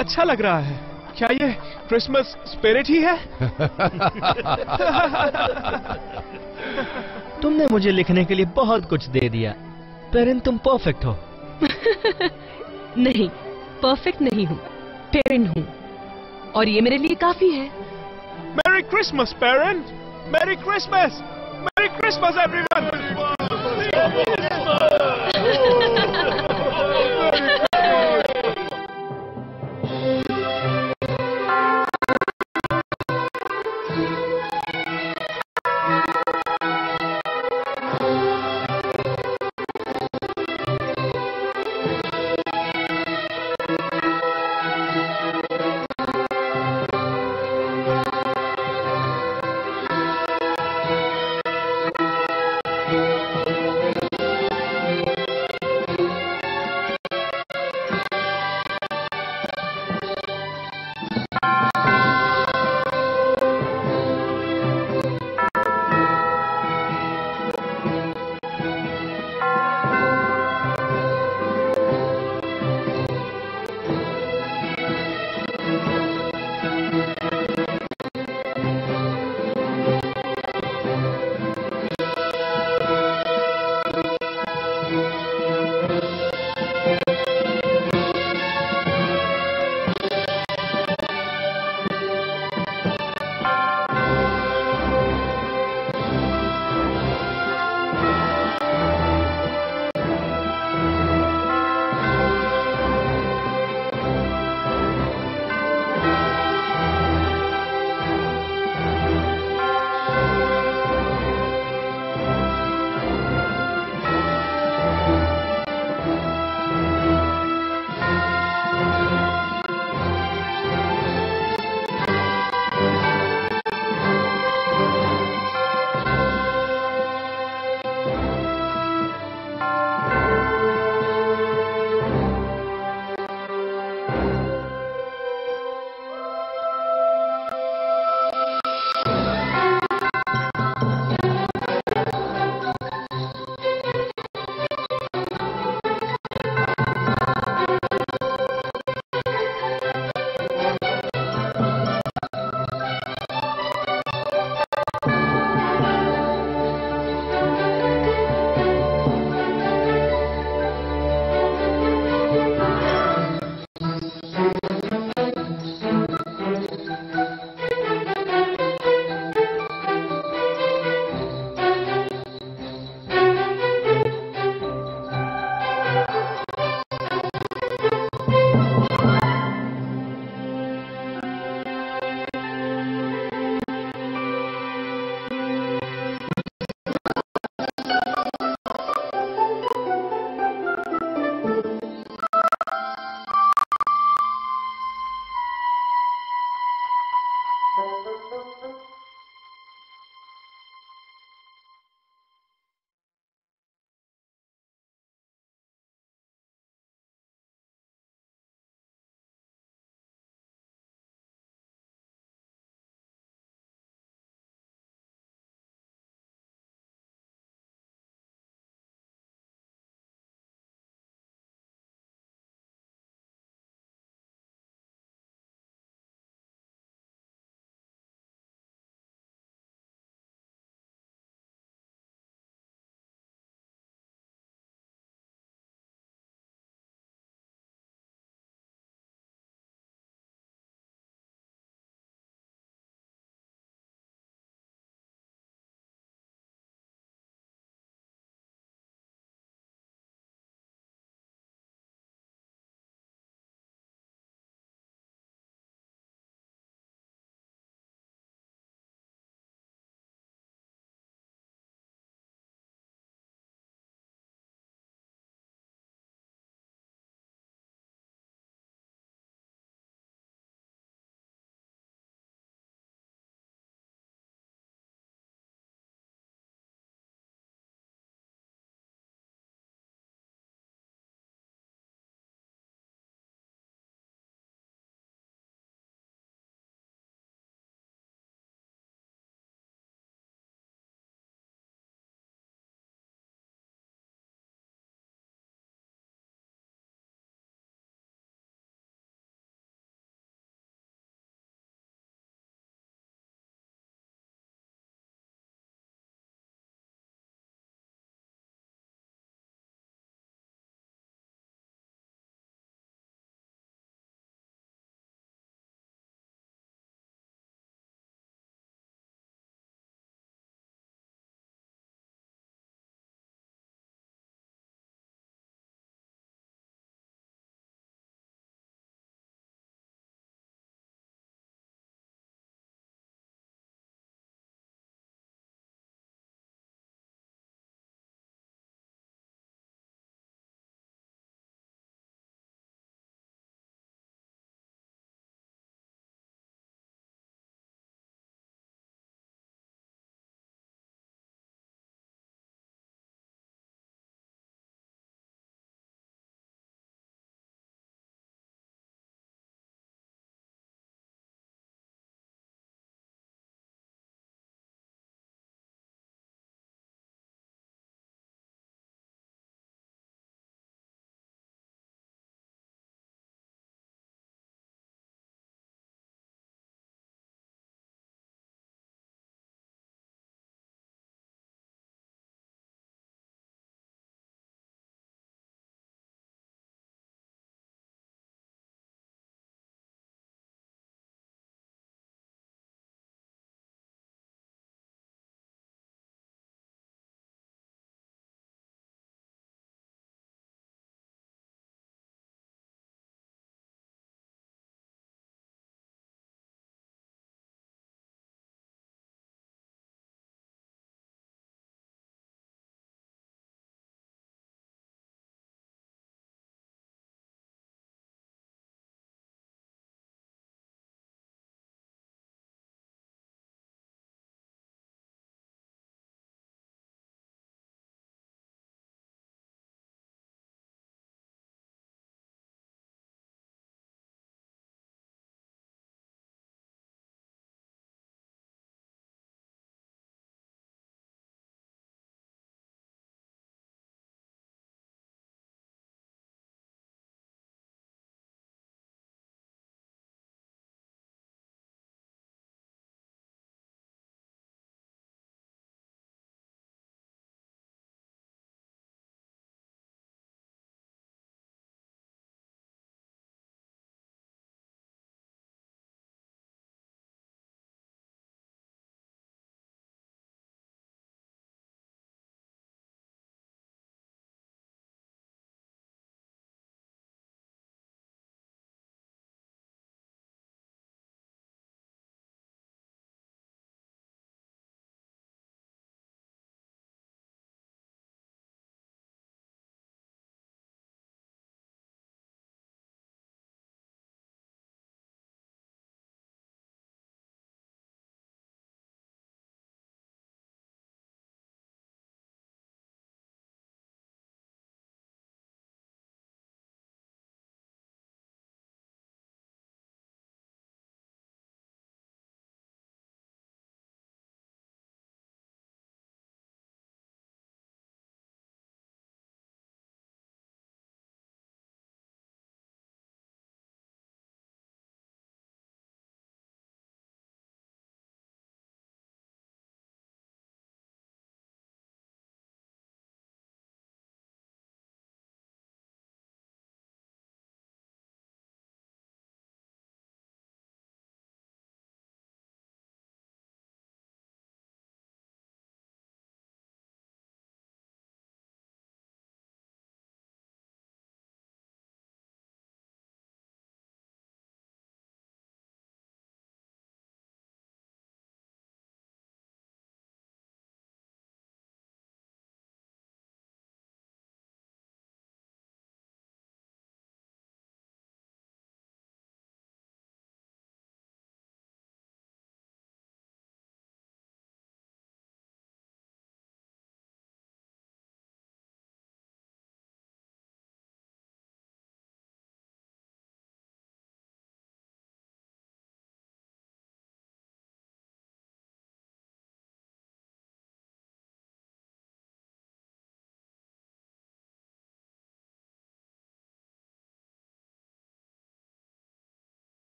अच्छा लग रहा है। क्या ये क्रिसमस स्पिरिट ही है? तुमने मुझे लिखने के लिए बहुत कुछ दे दिया पेरिन, तुम परफेक्ट हो। नहीं, परफेक्ट नहीं हूँ, पेरिन हूँ, और ये मेरे लिए काफी है। Merry Christmas पेरिन, merry Christmas, merry Christmas everyone.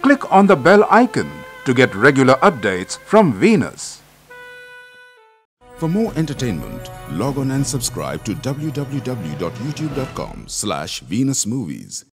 Click on the bell icon to get regular updates from Venus. For more entertainment, log on and subscribe to w w w dot youtube dot com slash Venus Movies.